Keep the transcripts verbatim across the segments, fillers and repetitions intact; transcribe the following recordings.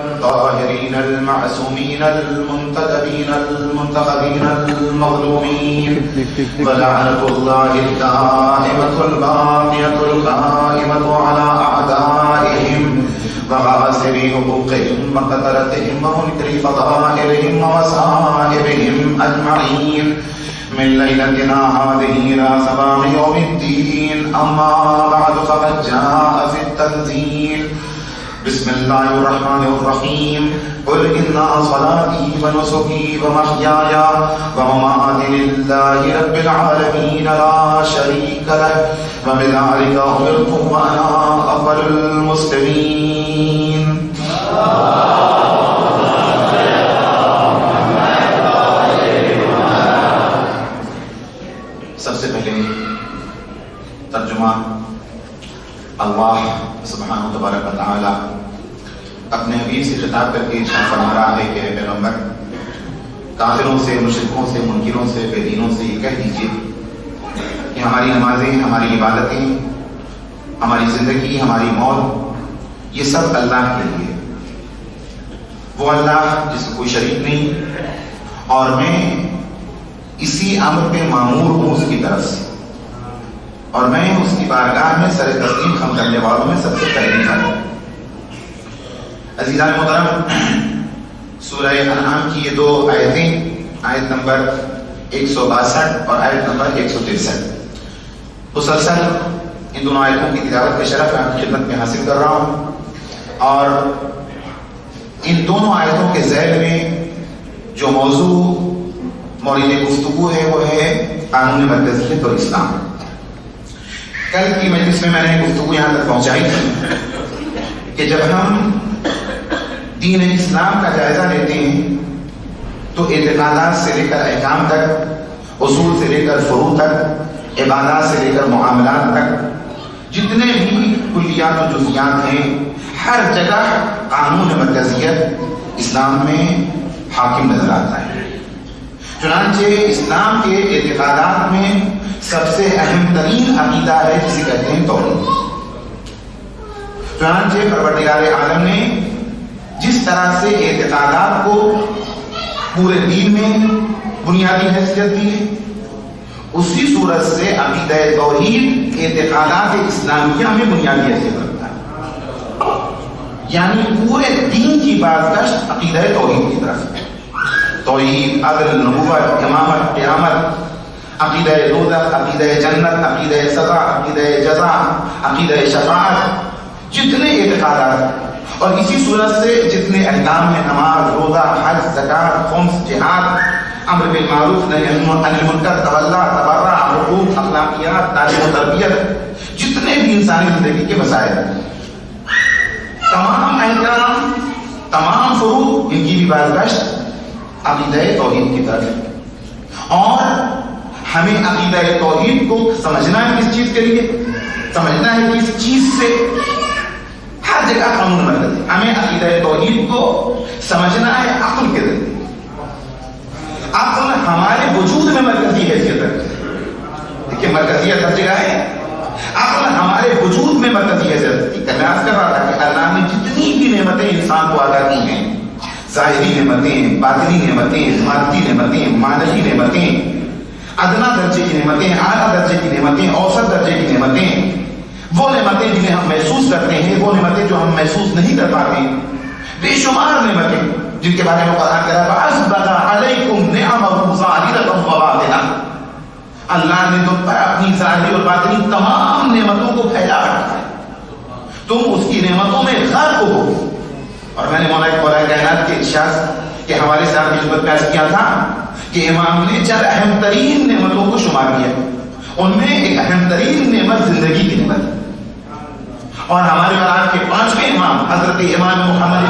الطاهرين المعصومين المنتدبين المنتخبين المظلومين ولعنة الله الدائمة الباقية القائمة على أعدائهم وغاسري حقوقهم وقتلتهم ومنكر فضائلهم ومصائبهم أجمعين من ليلتنا هذه إلى صباح يوم الدين. أما بعد فقد جاء في التنزيل بسم الله الرحمن الرحيم قل إن صلاتي ونسكي ومحياي ومماتي لله رب العالمين لا شريك له وبذلك أمرت وأنا أول المسلمين. सबसे पहले तर्जुमा अल्लाह सुब्हानहू तबारक व तआला अपने हबीब से खिताब करके इरशाद फरमा रहा है कि पैगंबर काफिरों से, मुशरिकों से, मुनकिरों से, बेदीनों से ये कह दीजिए कि हमारी नमाजें, हमारी इबादतें, हमारी ज़िंदगी, हमारी मौत ये सब अल्लाह के लिए, वो अल्लाह जिसको कोई शरीक नहीं और मैं इसी अमर पे मामूर हूँ उसकी तरफ से और मैं उसकी बारगाह में सर तस्लीम खम करने वालों में सबसे पहले खड़ा। अज़ीज़ान मोहतरम, सूरह अनआम की ये दो आयतें, आयत नंबर एक सौ बासठ और आयत नंबर एक सौ तिरसठ मुसलसल इन दोनों आयतों की तिलावत की शरफ आपकी खिदमत में हासिल कर रहा हूँ और इन दोनों आयतों के जैल में जो मौजू मौलिद गुफ्तगू है वो है कानून मर्कज़ियत और इस्लाम। कल की मजलिस में मैंने गुफ्तगू यहाँ तक पहुँचाई थी कि जब हम दीन इस्लाम का जायजा लेते हैं तो इतिकादात से लेकर अहकाम तक, उसूल से लेकर फुरू तक, इबादात से लेकर मुआमलात तक जितने भी कुल्लियात और जुज़ियात हैं हर जगह कानून मर्कज़ियत इस्लाम में हाकिम नजर आता है। चुनांचे इस्लाम के इतिकादात में सबसे अहम तरीन अकीदा है जिसे कहते हैं तौहीद। चुनांचे परवरदिगारे आलम ने जिस तरह से एतकादात को पूरे दीन में बुनियादी हैसियत दी है उसी सूरत से अकीदा तौहीद एतकादात इस्लामिया में बुनियादी हैसियत रखता है, यानी पूरे दीन की बाज़गश्त अकीदा तौहीद की तरफ है। तौहीद, अदल, नबूवत, इमामत, क़यामत, अकीदा दोज़ख, अकीदा जन्नत, अकीदा सज़ा, अकीदा जज़ा, अकीदा शफ़ाअत जितने एतकादात और इसी सूरत से जितने अहकाम में नमाज, रोज़ा, हज, ज़कात, ख़ुम्स, जिहाद, अम्र बिल मारूफ, नही अनिल मुनकर, तवल्ला, तबर्रा, हुकूक, अख़लाक़ियात, तालीम व तरबियत जितने भी इंसानी ज़िंदगी के मसाइल तमाम अहकाम, तमाम फ़ुरूअ इनकी भी बाज़गश्त अकीदा तौहीद की तरफ है। और हमें अकीदा तौहीद को समझना है किस चीज के लिए, समझना है किस चीज से, हर जगह कानून मर्कज़ी। हमें अकीदा तौहीद को समझना है अक्ल के जरिए। अक्ल हमारे वजूद में मरकजी हैसियत रखती है। देखिए, मरकजियत हर जगह है, अक्ल हमारे वजूद में मरकजी हैसियत रखती है। कल कर रहा था कि अल्लाह ने जितनी भी नेमतें इंसान को अदा की हैं, ज़ाहिरी नेमतें, बातिनी नेमतें, मादी नेमतें, मानवी नेमतें, अदना दर्जे की नेमतें, आला दर्जे की नेमतें, औसत दर्जे की नेमतें, वो नेमतें जिन्हें हम महसूस करते हैं, वो नेमतें जो हम महसूस नहीं कर पाते, बेशुमार नेमतें जिनके बारे में कुरान कह रहा है अल्लाह ने तुम पर अपनी ज़ाहिरी और बातिनी तमाम नेमतों को फैला रखा है, तुम उसकी नेमतों में गर्क हो। और मैंने मौला कायनात के इरशाद के हवाले से आपकी खिदमत पेश किया था कि इमाम ने चार अहम तरीन नेमतों को शुमार किया, उनमें एक अहम तरीन नेमत जिंदगी की नेमत और हमारे और आपके पांचवें इमाम हजरत इमाम मुहम्मद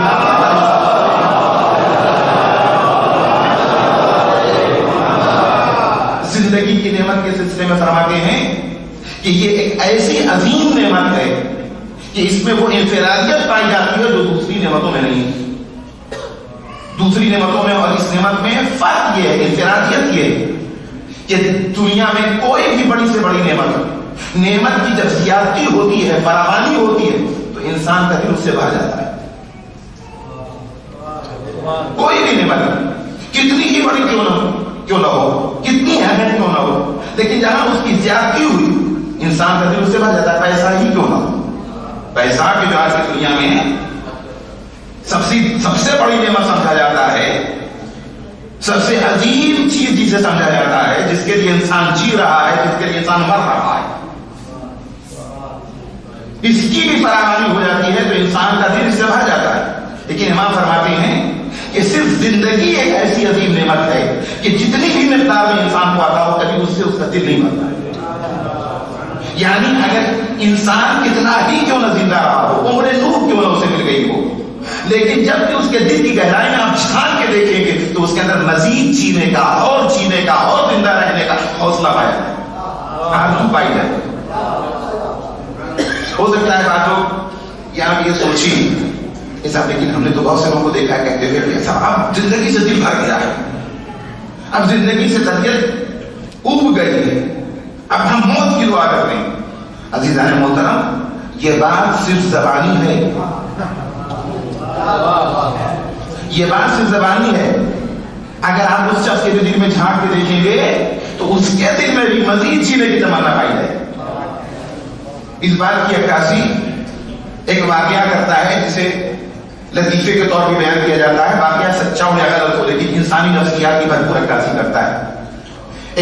जिंदगी की नेमत के सिलसिले में फरमाते हैं कि ये एक ऐसी अजीम नेमत है कि इसमें वो इंफिरादियत पाई जाती है जो दूसरी नेमतों में नहीं है। दूसरी नेमतों में और इस नेमत में फर्क यह है, इंफिरादियत यह है कि दुनिया में कोई भी बड़ी से बड़ी नेमत नेमत की जब ज्यादती होती है, फरावानी होती है तो इंसान का दिल उससे बह जाता है। कोई भी निमत कितनी ही बड़ी क्यों ना क्यों ना हो, कितनी अहम क्यों ना हो, लेकिन जहां उसकी ज्यादती हुई इंसान का दिल उससे भर जाता है। पैसा ही क्यों ना हो, पैसा भी आज की दुनिया में सबसे सबसे बड़ी निमत समझा जाता है, सबसे अजीब चीज जिसे समझा जाता है, जिसके लिए इंसान जी रहा है, जिसके लिए इंसान मर रहा है, इसकी भी फराहमी हो जाती है तो इंसान का दिल इससे भर जाता है। लेकिन इमाम फरमाते हैं कि सिर्फ जिंदगी एक ऐसी अजीब नेमत है कि जितनी भी मिकदार में इंसान को आता हो कभी उससे उसका दिल नहीं मरता है। यानी अगर इंसान कितना ही क्यों ना जिंदा रहा हो, उम्र नूर क्यों ना उसे मिल गई हो, लेकिन जब भी उसके दिल की गहराई में आप छान के देखेंगे तो उसके अंदर मजीद जीने का और जीने का और जिंदा रहने का हौसला पाया जाए, पाई जाए। हो सकता है बातों या ये सोची ये सब, लेकिन हमने तो बहुत से लोगों को देखा है कहते हुए अब जिंदगी से दिल भर गया है, अब जिंदगी से तबीयत उब गई है, अब हम मौत की दुआ कर रहे हैं। अजीज़ान मोहतरम, ये बात सिर्फ जबानी है, ये बात सिर्फ जबानी है। अगर आप उस शख्स के दिल में झांक के देखेंगे तो उसके दिल में भी मजीद जीने की तमन्ना पाई जाए। इस बात की अक्कासी एक वाकया करता है जिसे लतीफे के तौर पर बयान किया जाता है, वाकया सच्चा हो या गलत हो लेकिन इंसानी नफ्सियात की भरपूर अक्कासी करता है।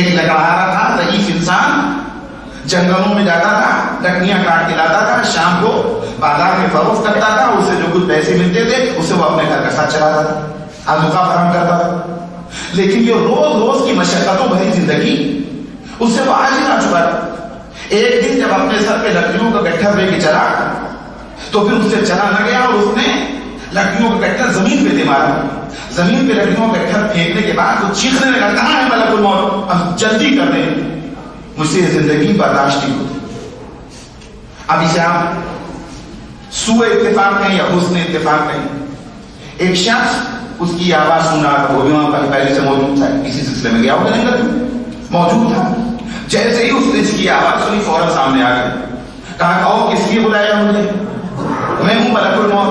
एक लकड़हारा था, रईस इंसान, जंगलों में जाता था, लकड़ियां काट के लाता था, शाम को बाजार में फरोख्त करता था, उससे जो कुछ पैसे मिलते थे उसे वो अपने घर के साथ चलाता था, आजुका फराम करता था। लेकिन ये रोज रोज की मशक्कतों भरी जिंदगी उससे वो आज ही ना चुका। एक दिन जब अपने सर पे लकड़ियों का गट्ठर लेके चला तो फिर उससे चला न गया और उसने लकड़ियों का गट्ठर जमीन पे दे मारा। जमीन पे लकड़ियों का गट्ठर फेंकने के बाद वो चीखने लगा, कहां है मलकुल मौत, अब जल्दी कर दे, मुझसे ये जिंदगी बर्दाश्त नहीं होती। अब इसे आप सुए इत्तेफाक नहीं या हुस्न इत्तेफाक नहीं, एक शख्स उसकी आवाज सुन रहा था, वो भी वहां पर पहले से मौजूद था, इसी सिलसिले में गया होगा जंगल, मौजूद था। जैसे ही उसने इसकी आवाज सुनी फौरन सामने आ गई, कहा और किसलिए बुलाया मुझे, मैं हूं मलकुल मौत।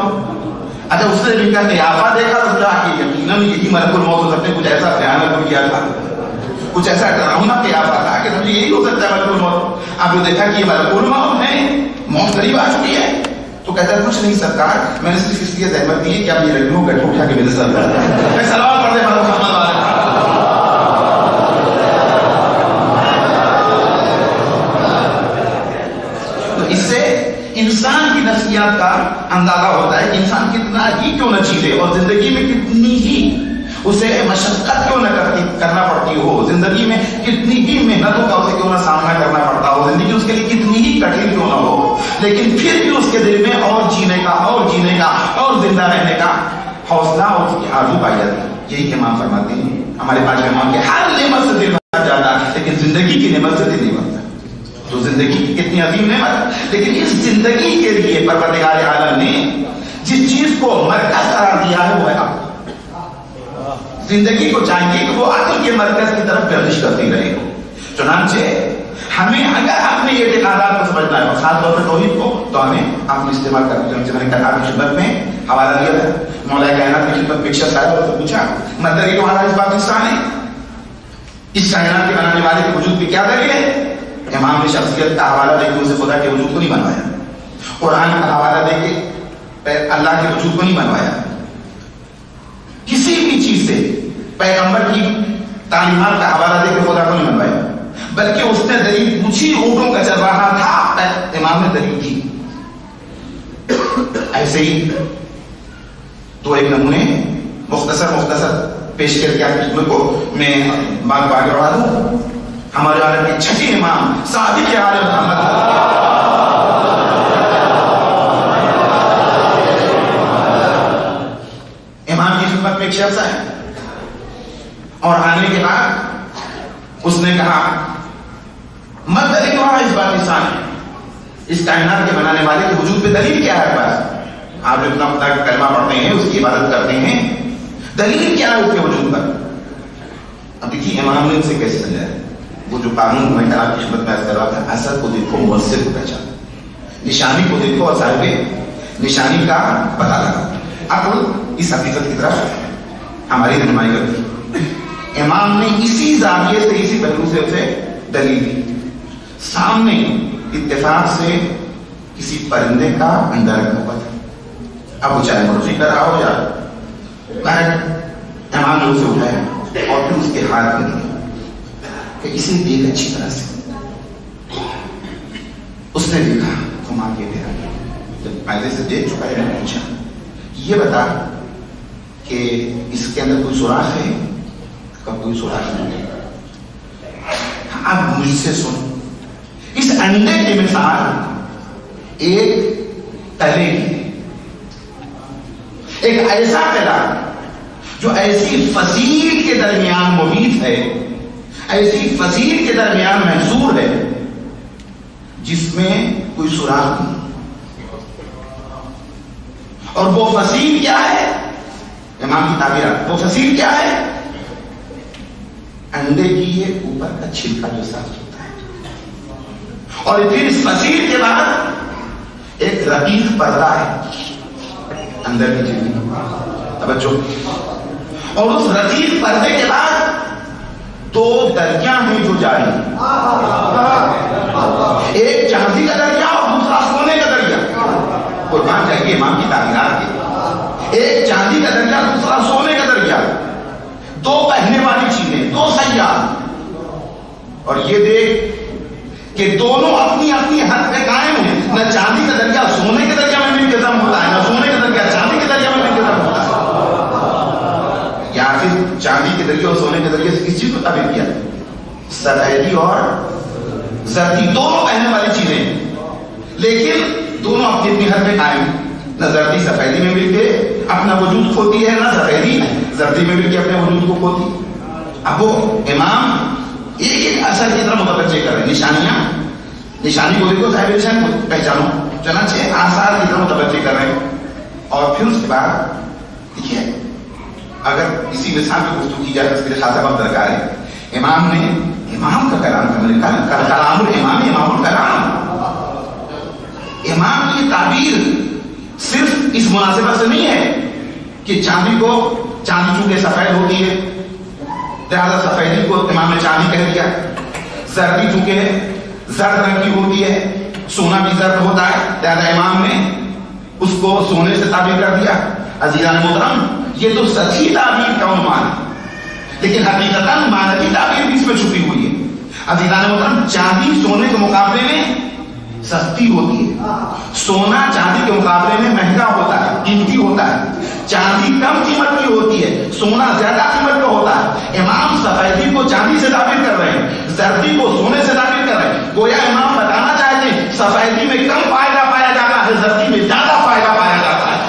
अच्छा उसने भी कहते आफा देखा तो क्या यकीनन यही मलकुल मौत हो सकते, कुछ ऐसा भयानक किया था, कुछ ऐसा डरावना कि आफा था कि समझे यही हो सकता है मलकुल मौत। अब जो देखा कि ये मलकुल मौत है, मौत करीब आ चुकी है, तो कहता कुछ नहीं सरकार, मैंने सिर्फ इसलिए जहमत दी है कि आप ये लड़कियों गठो उठा के मेरे साथ मैं सलाम पढ़ दे मलकुल। इंसान की नफ्सियत का अंदाजा होता है कि इंसान कितना ही क्यों न चीजे और जिंदगी में कितनी ही उसे मशक्कत क्यों न करती करना पड़ती हो, जिंदगी में कितनी ही मेहनतों का उसे क्यों ना सामना करना पड़ता हो, जिंदगी उसके लिए कितनी ही कठिन क्यों ना हो, लेकिन फिर भी उसके दिल में और जीने का और जीने का और जिंदा रहने का हौसला और उसकी आजू पाई जाती है। यही इमाम फरमाते हैं, हमारे पास इमाम के हर नेमत से दिल भर जाता है लेकिन जिंदगी की नेमत से दिल नहीं भरता। तो जिंदगी कितनी अजीब नेमत, लेकिन इस जिंदगी के लिए परवरदिगार आलम ने जिस चीज को मरकज करार दिया है वो है अक्ल। जिंदगी को चाहिए कि वो अक्ल के मरकज की तरफ गर्दिश करती रहे। चुनांचे हमें अगर अपने इतिकादात को समझना है और खास तौर पर तौहीद को, तो हमें अपने इस्तेमाल करते हैं। कल आपकी खिदमत में हवाला दिया था, मौलाए कायनात की खिदमत पेशा साहब और पूछा मतलब ये तुम्हारा इस पाकिस्तान है, इस कायनात के बनाने वाले के वजूद में क्या दलील है? इमाम ने शख्सियत का हवाला देकर उसे खुदा के वजूद को नहीं बनवाया, कुरान का हवाला देके अल्लाह के वजूद को नहीं बनवाया, किसी भी चीज से पैगंबर की तालीमात का हवाला देकर खुदा को नहीं बनवाया, बल्कि उसने दलील पूछी, ऊँटों का चरवाहा था, इमाम ने दलील दी। ऐसे ही तो एक नमूने मुख्तसर मुख्तसर पेश करके आप को मैं बाग बाग बढ़ा दूँ। हमारे आलम के छठी इमाम सादिक आलम अहमद इमाम की खिदमत में एक शख्स आया और आने के बाद उसने कहा मत दलील वहां इस पाकिस्तान है, इस कायनात के बनाने वाले के वजूद पे दलील क्या है? बस आप इतना खुदा का कलमा पढ़ते हैं, उसकी इबादत करते हैं, दलील क्या है उसके वजूद पर? अब देखिए इमाम ने उसे कैसे समझाया। वो जो कानून मैं कल की खिदमत में अर्ज कर रहा था, असर को देखो मुअस्सिर को पहचानो, निशानी को देखो और साहिब निशानी का पता लगाओ। अब इस हकीकत की तरफ हमारी रहनुमाई करती। इमाम ने इसी जाविये से, इसी पहलू से उसे दलील दी। सामने इत्तेफाक से किसी परिंदे का अंदर हुआ था। अब वो चाहे मुर्जी करा हो या इमाम ने उसे उठाया और फिर उसके हाथ में दिया कि इसे देख अच्छी तरह से। उसने देखा घुमा के देखा, जब फायदे से देख चुका है मैंने पूछा ये बता कि इसके अंदर कोई सुराख है? कब कोई सुराख नहीं है। आप मुझसे सुन, इस अंडे के मिसाल एक तले की, एक ऐसा तला जो ऐसी फसील के दरमियान मुहित है, ऐसी फसील के दरमियान महसूर है जिसमें कोई सुराख नहीं। और वो फसील क्या है? इमाम की ताबीरात, वो फसील क्या है? अंडे की ये ऊपर का छिलका जो साफ होता है, और फिर इस फसील के बाद एक रकीक पर्दा है अंदर की जिंदगी तवज्जो, और उस रकीक पर्दे के बाद दो दरिया हैं जो जारी, एक जहाजी का दरिया और दूसरा सोने का दरिया। कुर्बान जाइए इमाम की ताबीरात के, एक चांदी का दरिया दूसरा सोने का दरिया, दो बहने वाली चीजें, दो सयाह। और ये देख कि दोनों अपनी अपनी हद पे कायम है। न चांदी का दरिया सोने के दरिया में इंतजाम होता है, न सोने का दरिया चांदी के दरिया में इंतजाम होता है। या फिर चांदी के दरिया और सोने के दरिया से किस चीज को ताबीर किया? सदैवी और जरदी, दोनों बहने वाली चीजें, लेकिन दोनों अपनी अपनी हद पे कायम। न जर्दी सफेदी में मिलके अपना वजूद खोती है, ना सफेदी जर्दी में मिलके अपने वजूद को खोती। अब वो इमाम एक एक असर की तरह मुतवज्जे कर रहे, निशानियां, निशानी को देखो, साहिब निशान को पहचानो, चनाचे आसार की तरह मुतवज्जे कर रहे हैं। और फिर उसके बाद देखिए, अगर इसी मिसाल की गुफ्तगू की जाए उसके लिए खासा वक्त दरकार है। इमाम ने इमाम का कलाम था, कलामुल इमाम, इमामुल कलाम। इमाम की ताबीर सिर्फ इस मुनासिबत से नहीं है कि चांदी को चांदी चूंकि सफेद होती है लिहाजा सफेदी को इमाम ने चांदी कह दिया, जर्दी चूंकि जर्द रंग की होती है, सोना भी जर्द होता है लिहाजा इमाम ने उसको सोने से ताबीर कर दिया। अजीजान मोहतरम, ये तो सच्ची ताबीर का अनुमान है, लेकिन हकीकतन मानवी ताबीर भी इसमें छुपी हुई है। अजीजान मोहतरम, चांदी सोने के मुकाबले में सस्ती होती है, सोना चांदी के मुकाबले में महंगा होता है, कीमती होता है। चांदी कम कीमत की होती है, सोना ज्यादा कीमत का होता है। इमाम सफेदी को चांदी से ताबीर कर रहे हैं, जर्दी को सोने से ताबीर कर रहे हैं। गोया इमाम बताना चाहते हैं सफेदी में कम फायदा पाया जाता है, जर्दी में ज्यादा फायदा पाया जाता है।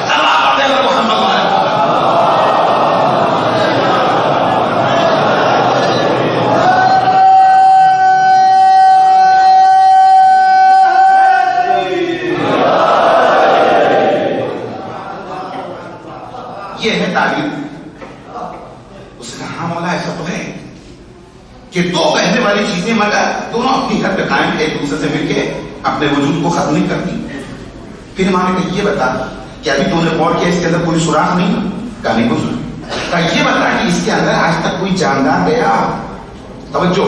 कि दो बहने वाली चीजें मगर दोनों अपनी हद पे कायम, एक दूसरे से मिलके अपने वजूद को खत्म नहीं करती। फिर इमाम ने ये बता कि अभी तुमने गौर किया इसके अंदर कोई सुराख नहीं, कहने को ये बता कि इसके अंदर आज तक कोई जानदार गया? तवज्जो,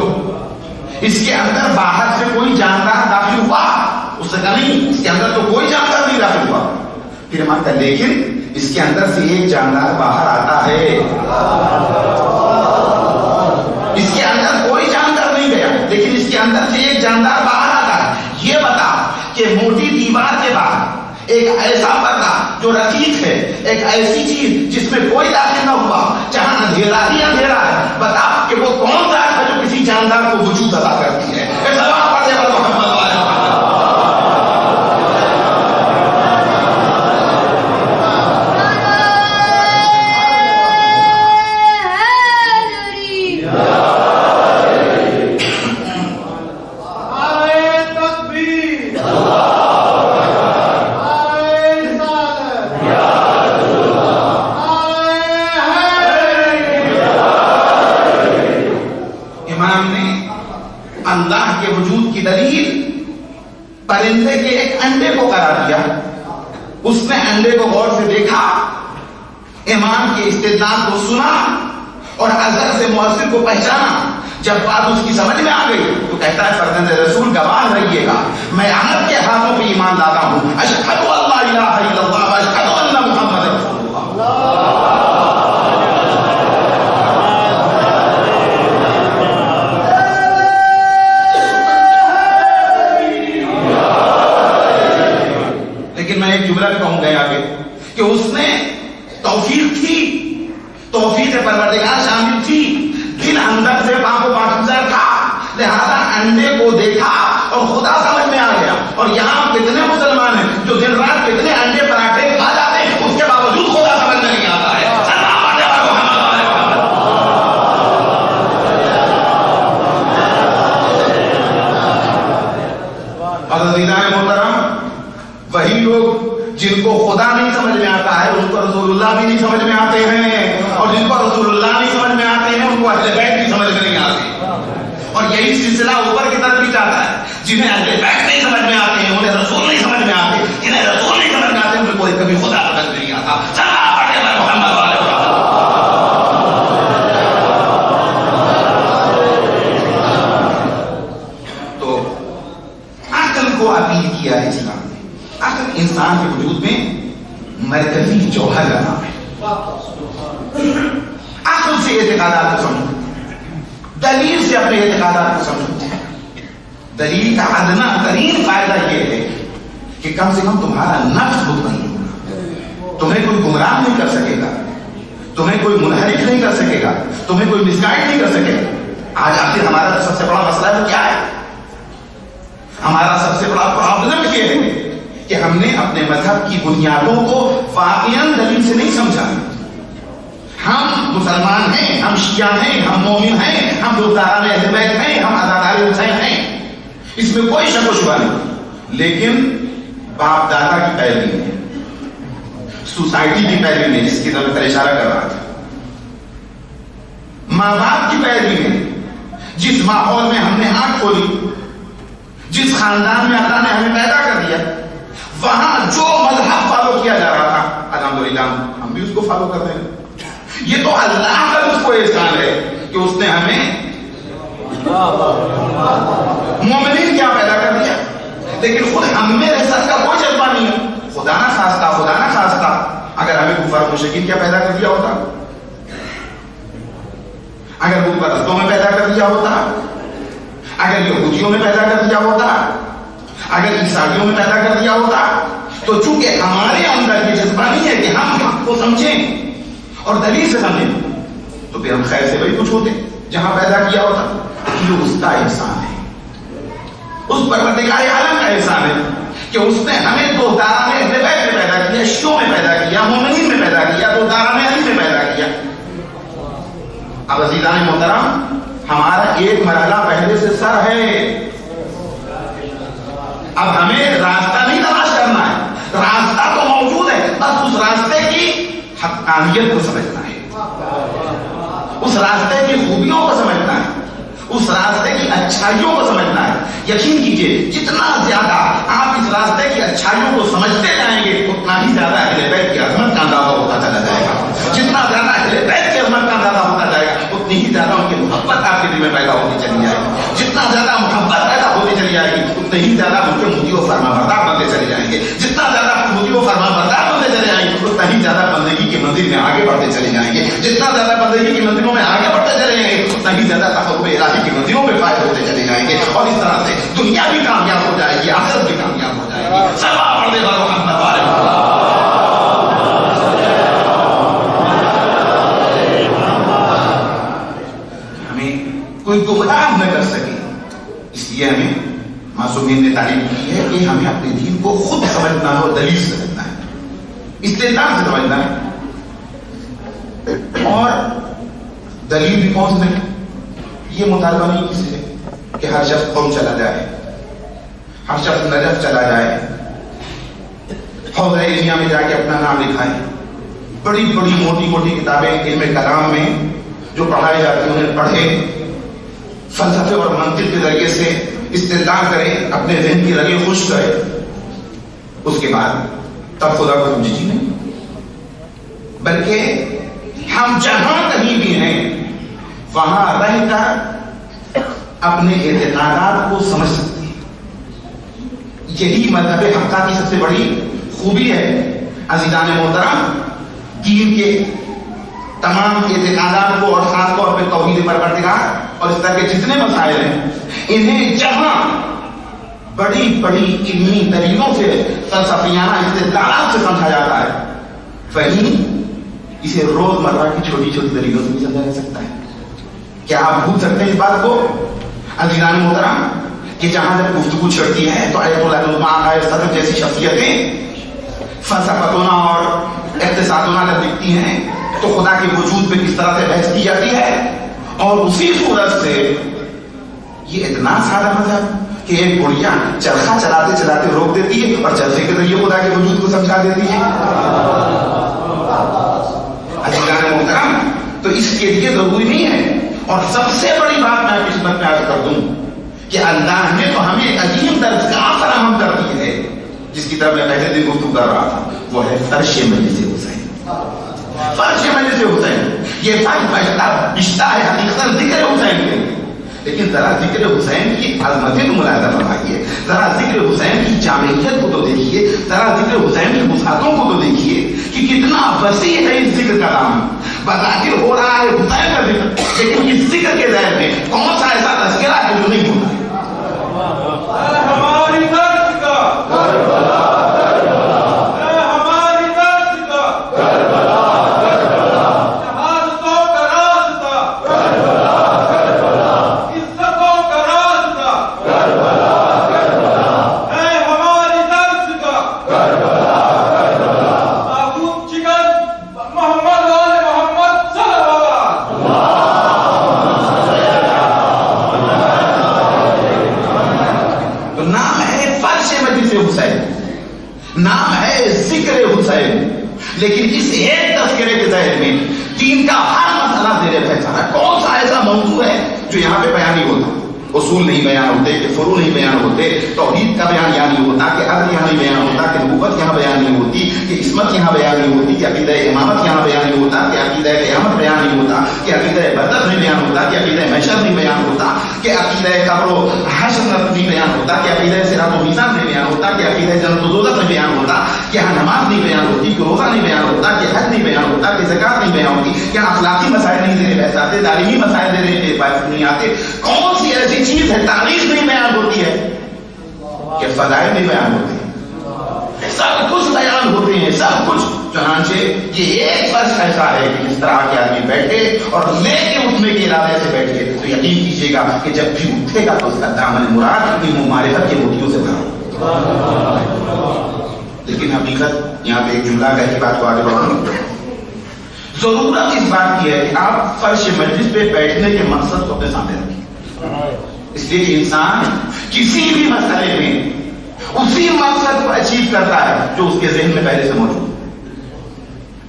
इसके अंदर बाहर से कोई जानदार दाखिल हुआ? उसने कहा नहीं, इसके अंदर तो कोई जानदार नहीं दाखिल हुआ। फिर इमाम कहा लेकिन इसके अंदर से एक जानदार बाहर आता है। इसके अंदर कोई जानदार नहीं गया, लेकिन इसके अंदर से एक जानदार बाहर आता है। ये बता कि मोटी दीवार के बाद एक ऐसा पर्दा जो रकीक है, एक ऐसी चीज जिसमें कोई दाखिल न हुआ, जहां अंधेरा ही अंधेरा है, बता कि वो कौन सा है जो किसी जानदार को वजूद अदा करती है? परिंदे के एक अंडे को करार दिया, उसने अंडे को गौर से देखा इमाम के इस्तेदलाल को सुना और अजहर से मुअज्जिन को पहचाना। जब बात उसकी समझ में आ गई तो कहता है फर्जंद रसूल गवाह रहिएगा, मैं अहमद के हाथों पे ईमान लाता हूँ, अशहदु अल्ला इलाहा इल्लल्लाह व अशहदु अन्ना मुहम्मदन रसूलुल्लाह। लेकिन मैं एक जुमला कहूंगा आगे कि उसने तौफीक थी, तौफीक परवरदिगार शामिल थी, दिल अंदर से पाक पाकिस्तान था, लिहाजा अंडे को देखा और खुदा समझ में आ गया। और यहाँ कितने मुसलमान हैं जो दिन रात कितने अंडे पराठे खा जाते हैं, उसके बावजूद खुदा समझ में नहीं आता है। मोहतरम, वही लोग जिनको खुदा नहीं समझ में आता है उनको रसूलुल्लाह भी नहीं समझ में आते हैं, और जिनको रसूलुल्लाह नहीं समझ में आते हैं उनको अहले बैत भी समझ में नहीं आते। और यही सिलसिला ऊपर की तरफ भी जाता है, जिन्हें अहले बैत नहीं समझ में आते हैं उन्हें रसूल नहीं समझ में आते, जिन्हें रसूल नहीं समझ में आते उनको कभी खुदा समझ नहीं आता। तो अकल को अपील किया है इस्लाम ने, अकल इंसान के वजूद में मरकजी जौहर का नाम है। अक्ल से एतकादात को समझो, दलील से अपने एतकादात को समझो। दलील का अदना तरीन फायदा यह है कि कम से कम तुम्हारा नफ्स बुत नहीं होगा, तुम्हें कोई गुमराह नहीं कर सकेगा, तुम्हें कोई मुनहरिफ नहीं कर सकेगा, तुम्हें कोई मिसगाइड नहीं कर सकेगा। आज आखिर हमारा सबसे बड़ा मसला है क्या है? हमारा सबसे बड़ा प्रॉब्लम यह है कि हमने अपने मजहब की बुनियादों को वाकईन दलील से नहीं समझा। हम मुसलमान हैं, हम शिया हैं, हम मोमिन हैं, हम लोकदारान अहले बैत हैं, हम अज़ादार हुसैन हैं, इसमें कोई शक व शुबा नहीं। लेकिन बाप दादा की पैरवी है, सोसाइटी की पैरवी है, जिसकी तरफ इशारा कर रहा था, माँ बाप की पैरवी है, जिस माहौल में हमने आंख खोली, जिस खानदान में अल्लाह ने हमें पैदा कर दिया, वहां जो मजहब फॉलो किया जा रहा था अल्हम्दुलिल्लाह हम भी उसको फॉलो कर रहे हैं। ये तो अल्लाह का उसको एहसान है कि उसने हमें मोमिन क्या पैदा कर दिया, लेकिन खुद हमें रहसत का कोई जज्बा नहीं है। खुदा ना खास्ता, खुदा ना खास्ता अगर हमें कुफर मुशरिकीन क्या पैदा कर दिया होता, अगर वो परस्तों में पैदा कर दिया होता, अगर यहूदियों में पैदा कर दिया होता, अगर ईसाइयों में पैदा कर दिया होता, तो चूंकि हमारे अंदर ये जज्बा नहीं है कि हम हक को समझें और दलील से समझें, तो फिर हम खैर से वही कुछ होते जहां पैदा किया होता। ये उसका एहसान है, उस परवरदिगार आलम का एहसान है कि उसने हमें दो दारान अहले बैत में पैदा किया, शियों में पैदा किया, मोमिनीन में पैदा किया, दो दारान अली में पैदा किया। अब अज़ीज़ान मोहतरम, हमारा एक मरहला पहले से सर है, अब हमें रास्ता नहीं तलाश करना है, रास्ता तो मौजूद है, बस उस रास्ते की हक्कानियत को समझना है, उस रास्ते की खूबियों को समझना है, उस रास्ते की अच्छाइयों को समझना है। यकीन कीजिए जितना ज्यादा आप इस रास्ते की अच्छाइयों को समझते जाएंगे उतना ही ज्यादा अहले बैत की अजमत का अंदाजा होता चला जाएगा, जितना ज्यादा अहले बैत की अजमत का अंदाजा होता जाएगा उतनी ही ज्यादा उनकी मोहब्बत आपके दिल में पैदा होती चली जाएगी, जितना ज्यादा मोहब्बत पैदा होती चली जाएगी उतनी ही ज्यादा उनके मुद्दों फरमा बरदार बनते चले जाएंगे, जितना ज्यादा मुद्दों फरमा बरदार बनते चले जाएंगे उतना ही ज्यादा बंदगी के मंदिर में आगे बढ़ते चले जाएंगे, जितना ज्यादा बंदगी के मंदिरों में आगे बढ़ते चले जाएंगे उतना ही ज्यादा तकव्वुफ़ इलाही के मंदिरों में फायद होते चले जाएंगे। और इस तरह से दुनिया भी कामयाब हो जाएगी, आखिरत भी कामयाब हो जाएगी। सल्लल्लाहु अलैहि वसल्लम। हमें कोई गुमराह न कर सके, इसलिए हमें मासूमीन ने तालीम की है कि हमें अपने दीन को खुद समझना है और दलील समझना है, इस्तेदाद से समझना है और दलील भी पहुंचना है। ये मुतालबा नहीं किसी से कि हर शख्स कौन चला जाए, हर शख्स नजफ चला जाए, हौज़ा इल्मिया में जाके अपना नाम लिखाए। बड़ी बड़ी मोटी मोटी किताबें इल्म कलाम में जो पढ़ाई जाती है उन्हें पढ़े, फलसफे और मंतिक के जरिए से इस्तेदलाल करें, अपने जहन की रगे खुश करें, उसके बाद तब खुदा को समझिए। बल्कि हम जहां कहीं भी हैं वहां रहकर अपने एतकादात को समझ सकते हैं। यही मजहब हक्का की सबसे बड़ी खूबी है। अजीजान मोहतरम, दीन के तमाम एतकादात को और खास तौर पर तौहीद परवरदिगार और इस तरह के जितने मसाइल हैं, इन्हें जहां बड़ी बड़ी इल्मी दलीलों से फलसफियाना इस्तेदलाल से समझा जाता है, वहीं इसे रोजमर्रा की छोटी छोटी दलीलों से भी समझा जा सकता है। क्या आप भूल सकते हैं इस बात को अजीजान मोहतरम कि जहां जब गुफ्तगू छिड़ती है तो आयतुल्लाह जैसी शख्सियतें फलसफतोना और इक्तिसादोना जब दिखती हैं तो खुदा के वजूद पे किस तरह से बहस की जाती है, और उसी सूरत से ये इतना सादा मजहब कि एक बुढ़िया चरखा चलाते चलाते रोक देती है और चरखे के जरिए खुदा के वजूद को समझा देती है। तो इसके लिए जरूरी नहीं है। और सबसे बड़ी बात मैं किस्मत में अर्ज कर दूं कि अल्लाह ने तो हमें एक अजीम दरगाह फराहम कर दी है, जिसकी तरफ मैं पहले दिन गुफ्तगू कर रहा था, वो है फर्श मजलिस हुसैन। फर्श मजलिस हुसैन ये रिश्ता है हकीकतन जिक्र हुसैन के, लेकिन जरा जिक्र हुसैन की अजमत को मुलाहिज़ा फरमाइए, जरा जिक्र हुसैन की जामियत को तो देखिए, जरा जिक्र हुसैन की बुसातों को तो देखिए कि कितना वसी है इस जिक्र का नाम। बज़ाहिर हो रहा है हुसैन का जिक्र, लेकिन इस जिक्र के दायरे में कौन सा ऐसा तज़किरा है जो नहीं होता है। लेकिन इस एक तस्करे के दायरे में दीन का हर मसला देने फैसला कौन सा ऐसा मौजूद है जो यहाँ पे बयान नहीं होता, उसूल नहीं बयान होते, फुरू नहीं बयान होते, तौहीद का बयान यहाँ नहीं होता, कि अर्ज यहाँ नहीं बयान होता, कि नबूवत यहाँ बयान नहीं होती, कि इस्मत यहाँ बयान नहीं होती, कि अकीदा इमामत यहाँ बयान नहीं होता, कि अकीदा क़यामत बयान नहीं होता, कि अकीदा बरज़ख़ नहीं बयान होता, कि अकीदा महशर नहीं बयान होता, कि अकीदा कब्र व हश्र नहीं बयान होता, कि अकीदा सिरात व मीज़ान नहीं बयान होता, कि अकीदा जन्नत व दोज़ख़ नहीं बयान होता, कि यहाँ नमाज नहीं बयान होती, कि रोज़ा नहीं बयान होता, कि हज नहीं बयान होता, कि ज़कात नहीं बयान होती, कि अखलाकी मसाइल नहीं देने बहस आते, तालीमी मसाइल देने के बहस नहीं आते। कौन सी ऐसी चीज है तारीख नहीं बयान होती है, कि फजाइल नहीं बयान होते, सब कुछ बयान होते हैं, सब कुछ। चुनांचे ये एक फर्श ऐसा है कि इस तरह के आदमी बैठे और लेके उठने के इरादे से बैठे तो यकीन कीजिएगा कि जब भी उठेगा तो उसका दामन मुराद मुमारफत की रोटियों से भरा होगा। लेकिन हकीकत यहाँ पे एक जुमला कह के बात को आगे बढ़ाऊं, जरूरत इस बात की है कि आप फर्श मजलिस पे बैठने के मकसद को अपने सामने रखें, इसलिए इंसान किसी भी मसले में उसी मकसद को अचीव करता है जो उसके जहन में पहले से मौजूद है।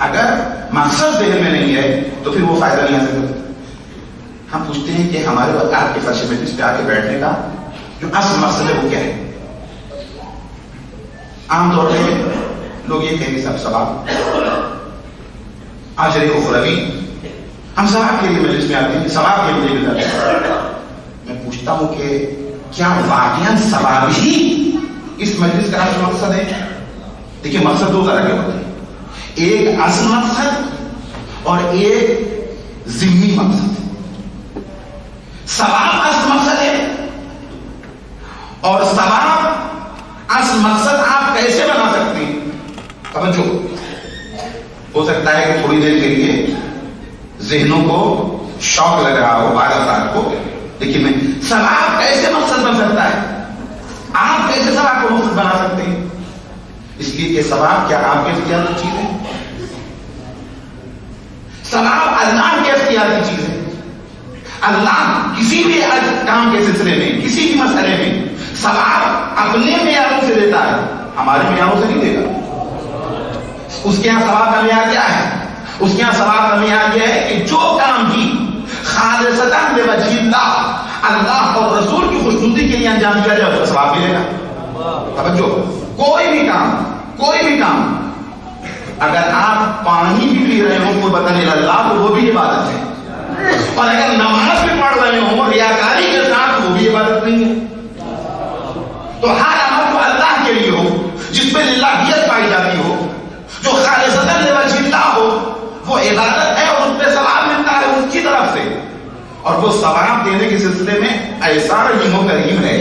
अगर मकसद जहन में नहीं है तो फिर वो फायदा नहीं हासिल करता। हम पूछते हैं कि हमारे और आपके फर्श मजलिस पे आके बैठने का जो असल मकसद है वो क्या है। आमतौर पर लोग ये कहेंगे सब सवाब आजरे को खुरवी, हम सवाब के लिए मजलिस में आते हैं, सवाब के लिए मिल जाते हैं। मैं पूछता हूं कि क्या वाकई सवाब ही इस मजलिस का असल मकसद है? देखिए मकसद दो तरह के होते हैं, एक असल मकसद और एक जिम्मी मकसद। सवाब असल मकसद है और सवाब असल मकसद आप कैसे बना सकते हैं? तवज्जो, हो सकता है कि थोड़ी देर के लिए जहनों को शौक लग रहा हो बारह को, देखिए मैं सवाब कैसे मकसद बन सकता है, आप कैसे सवाब को मकसद बना सकते हैं? इसलिए कि सवाब क्या आपके इख्तियार की चीज है, सवाब अल्लाह के इख्तियार की चीज है। अल्लाह किसी भी काम के सिलसिले में, किसी भी मसले में सवाब अपने मेयारों से देता है, हमारे मेयारों से नहीं देता। उसके यहाँ सवाब का मेयार क्या है? उसके यहाँ सवाब का मेयार यह है कि जो काम की खालिसतन लिवजहिल्लाह अल्लाह और रसूल की खुशनुदी के लिए अंजाम दिया जाए उसका सवाब मिलेगा। तवज्जो, कोई भी काम, कोई भी काम अगर आप पानी भी पी रहे हो तो बताने लगा तो वो भी इबादत है, और अगर नमाज भी पढ़ रहे हो रियाकारी के साथ वो भी इबादत नहीं है। तो हर अमल तो अल्लाह के लिए हो, जिसमें लिल्लाहियत पाई जाती हो, जो खालिसतन लिवजिल्लाह हो, वो इबादत है और उसमें सवाब मिलता है उनकी तरफ से, और वो सवाब देने के सिलसिले में ऐसा रहीम करीम है,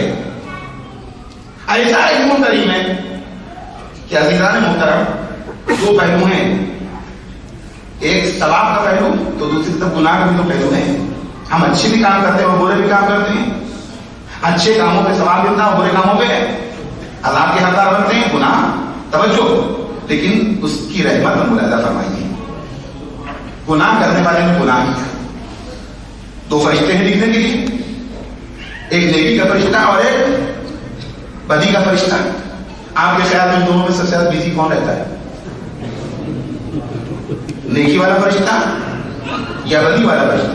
ऐसा रहीम करीम है कि अज़ीज़ान मोहतरम दो पहलू हैं, एक सवाब का पहलू तो दूसरी तरफ गुनाह का भी तो पहलू है। हम अच्छे भी काम करते हैं और बुरे भी काम करते हैं, अच्छे कामों पे सवाब मिलता है, बुरे कामों पे अल्लाह के हकदार बनते हैं, गुनाह तवज्जो, लेकिन उसकी रहमत में मुलाजा फरमाइए। गुनाह करने वाले ने गुनाह किया, दो फरिश्ते हैं लिखने के लिए, एक नेकी का फरिश्ता और एक बदी का फरिश्ता। आपके ख्याल में दोनों में सबसे ज्यादा बिजी कौन रहता है, नेकी वाला फरिश्ता या बदी वाला फरिश्ता?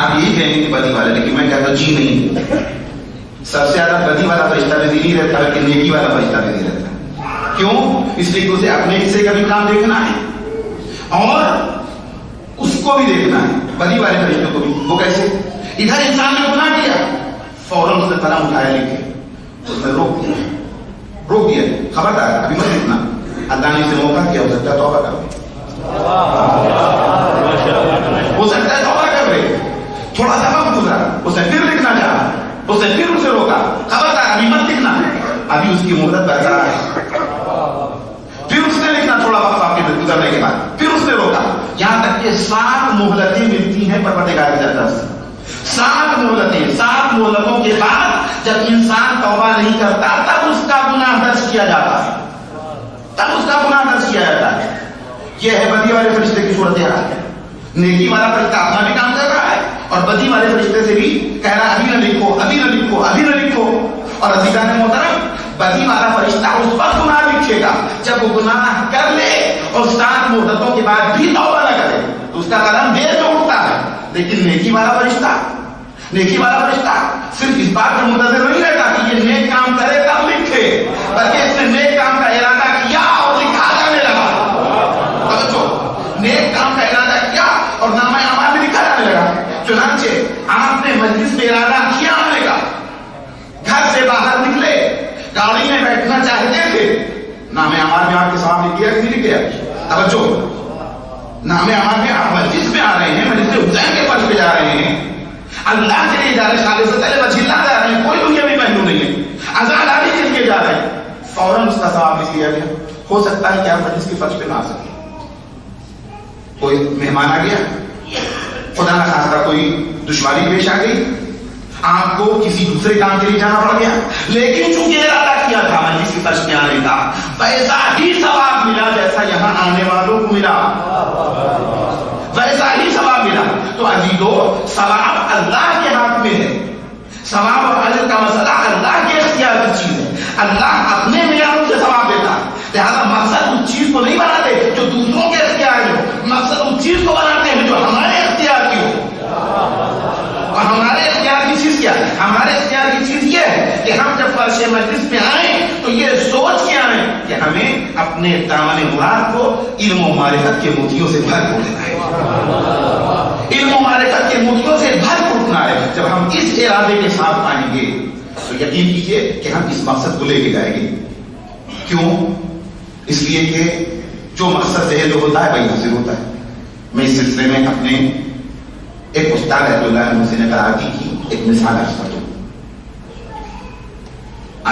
आप यही कहेंगे बदी वाला, लेकिन मैं कहता हूं जी नहीं, सबसे ज्यादा बदी वाला फरिश्ता बिजी नहीं रहता, बल्कि नेकी वाला फरिश्ता बिजी रहता। क्यों? इसलिए उसे अपने हिस्से का भी काम देखना है और उसको भी देखना है, बदी वाले फरिश्ते को भी। वो कैसे? इधर इंसान ने गुनाह किया, फौरन उसने कदम उठाया, लेकिन उसने रोक दिया, रोक दिया, खबरदार अभी मत इतना, अल्लाह ने मौका दिया, हो सकता है तौबा कर ले, हो सकता है तौबा कर ले, थोड़ा सा वक्त गुजरा, उसने फिर लिखना चाहा, उसने फिर उसे रोका, खबरदार अभी मत लिखना, अभी उसकी मोहलत बरकरार है। फिर उसने लिखना, थोड़ा वक्त आपके गुजरने के बाद फिर उसने रोका, यहां तक कि सात मोहलतें मिलती हैं परवरदिगार की तरफ से। सात मोहलतें, सात मोहलतों के बाद जब इंसान तौबा नहीं करता तब उसका गुनाह दर्ज किया जाता है, तब उसका गुनाह दर्ज किया जाता है। यह है बदी वाले फरिश्ते की सूरत हाल। नेकी वाला फरिश्ता अपना भी काम कर रहा है और बदी वाले फरिश्ते से भी कह रहा है अभी न लिखो, अभी न लिखो, अभी न लिखो। और अज़ीज़ान मोहतरम, बदी वाला फरिश्ता उस पर गुनाह लिखेगा जब वो गुनाह कर ले और सात मोहलतों के बाद भी तौबा न करे तो उसका कदम देर से उठता है। लेकिन नेकी वाला फरिश्ता, नेकी वाला फरिश्ता सिर्फ इस बात पर मुंतजर नहीं रहता कि ये नेक काम करे तब लिखे, बल्कि इसने नेक काम का इरादा किया और लिखा जाने लगा। तो नेक काम का इरादा किया और नाम अमाल में लिखा जाने लगा। चुनांचे आपने मजलिस में इरादा किया आने का, घर से बाहर निकले, गाड़ी में बैठना चाहते थे, नाम अमाल में आपके सामने किया कि नहीं किया? तवज्जो, नाम अमाल में आप मस्जिद में आ रहे हैं, मस्जिद हुसैन के फर्श पे जा रहे हैं, अल्लाह के लिए जा रहे, खालिसतन वजिल्लाह जा रहे हैं, कोई दुनियावी पहलू नहीं है, आजादारी के लिए जा रहे हैं, फौरन उसका सवाब लिख दिया गया। हो सकता है कि आप मजलिस के फर्श पे ना आ सके, कोई मेहमान आ गया, खुदा न खास्ता कोई दुश्वारी पेश आ गई, आपको किसी दूसरे काम के लिए जाना पड़ गया, लेकिन चूंकि इरादा किया था मजलिस के फर्श पे आने का, वैसा ही सवाब मिला जैसा यहाँ आने वालों को मिला, वैसा ही सवाब मिला। तो अजीजों, सवाब अल्लाह के हाथ में है, सवाब और अजर का मसला अल्लाह के इख्तियार की चीज है, अल्लाह अपने मियारों से सवाब देता है। लिहाजा मकसद उस चीज को नहीं बनाते जो दूसरों के इख्तियार की हो, मकसद उस चीज को बनाते हैं जो हमारे इख्तियार की हो। और हमारे इख्तियार की चीज क्या है? हमारे इख्तियार की चीज ये है कि हम जब फर्श मजलिस पे आए तो ये सोच के आए कि हमें अपने दामन मुराद को इल्म व मारिफत के मोतियों से भरपूर देना है, इल्म व मारिफत के मोतियों से भरपूर उठना है। जब हम इस इरादे के साथ आएंगे तो यकीन कीजिए कि हम इस मकसद को लेके जाएंगे। क्यों? इसलिए कि जो मकसद जहन में होता है वही हासिल होता है। मैं इस सिलसिले में अपने एक उस्ताद रहमतुल्लाह अलैहि मुझसे कराची की एक मिसाल अर्ज कर दूं।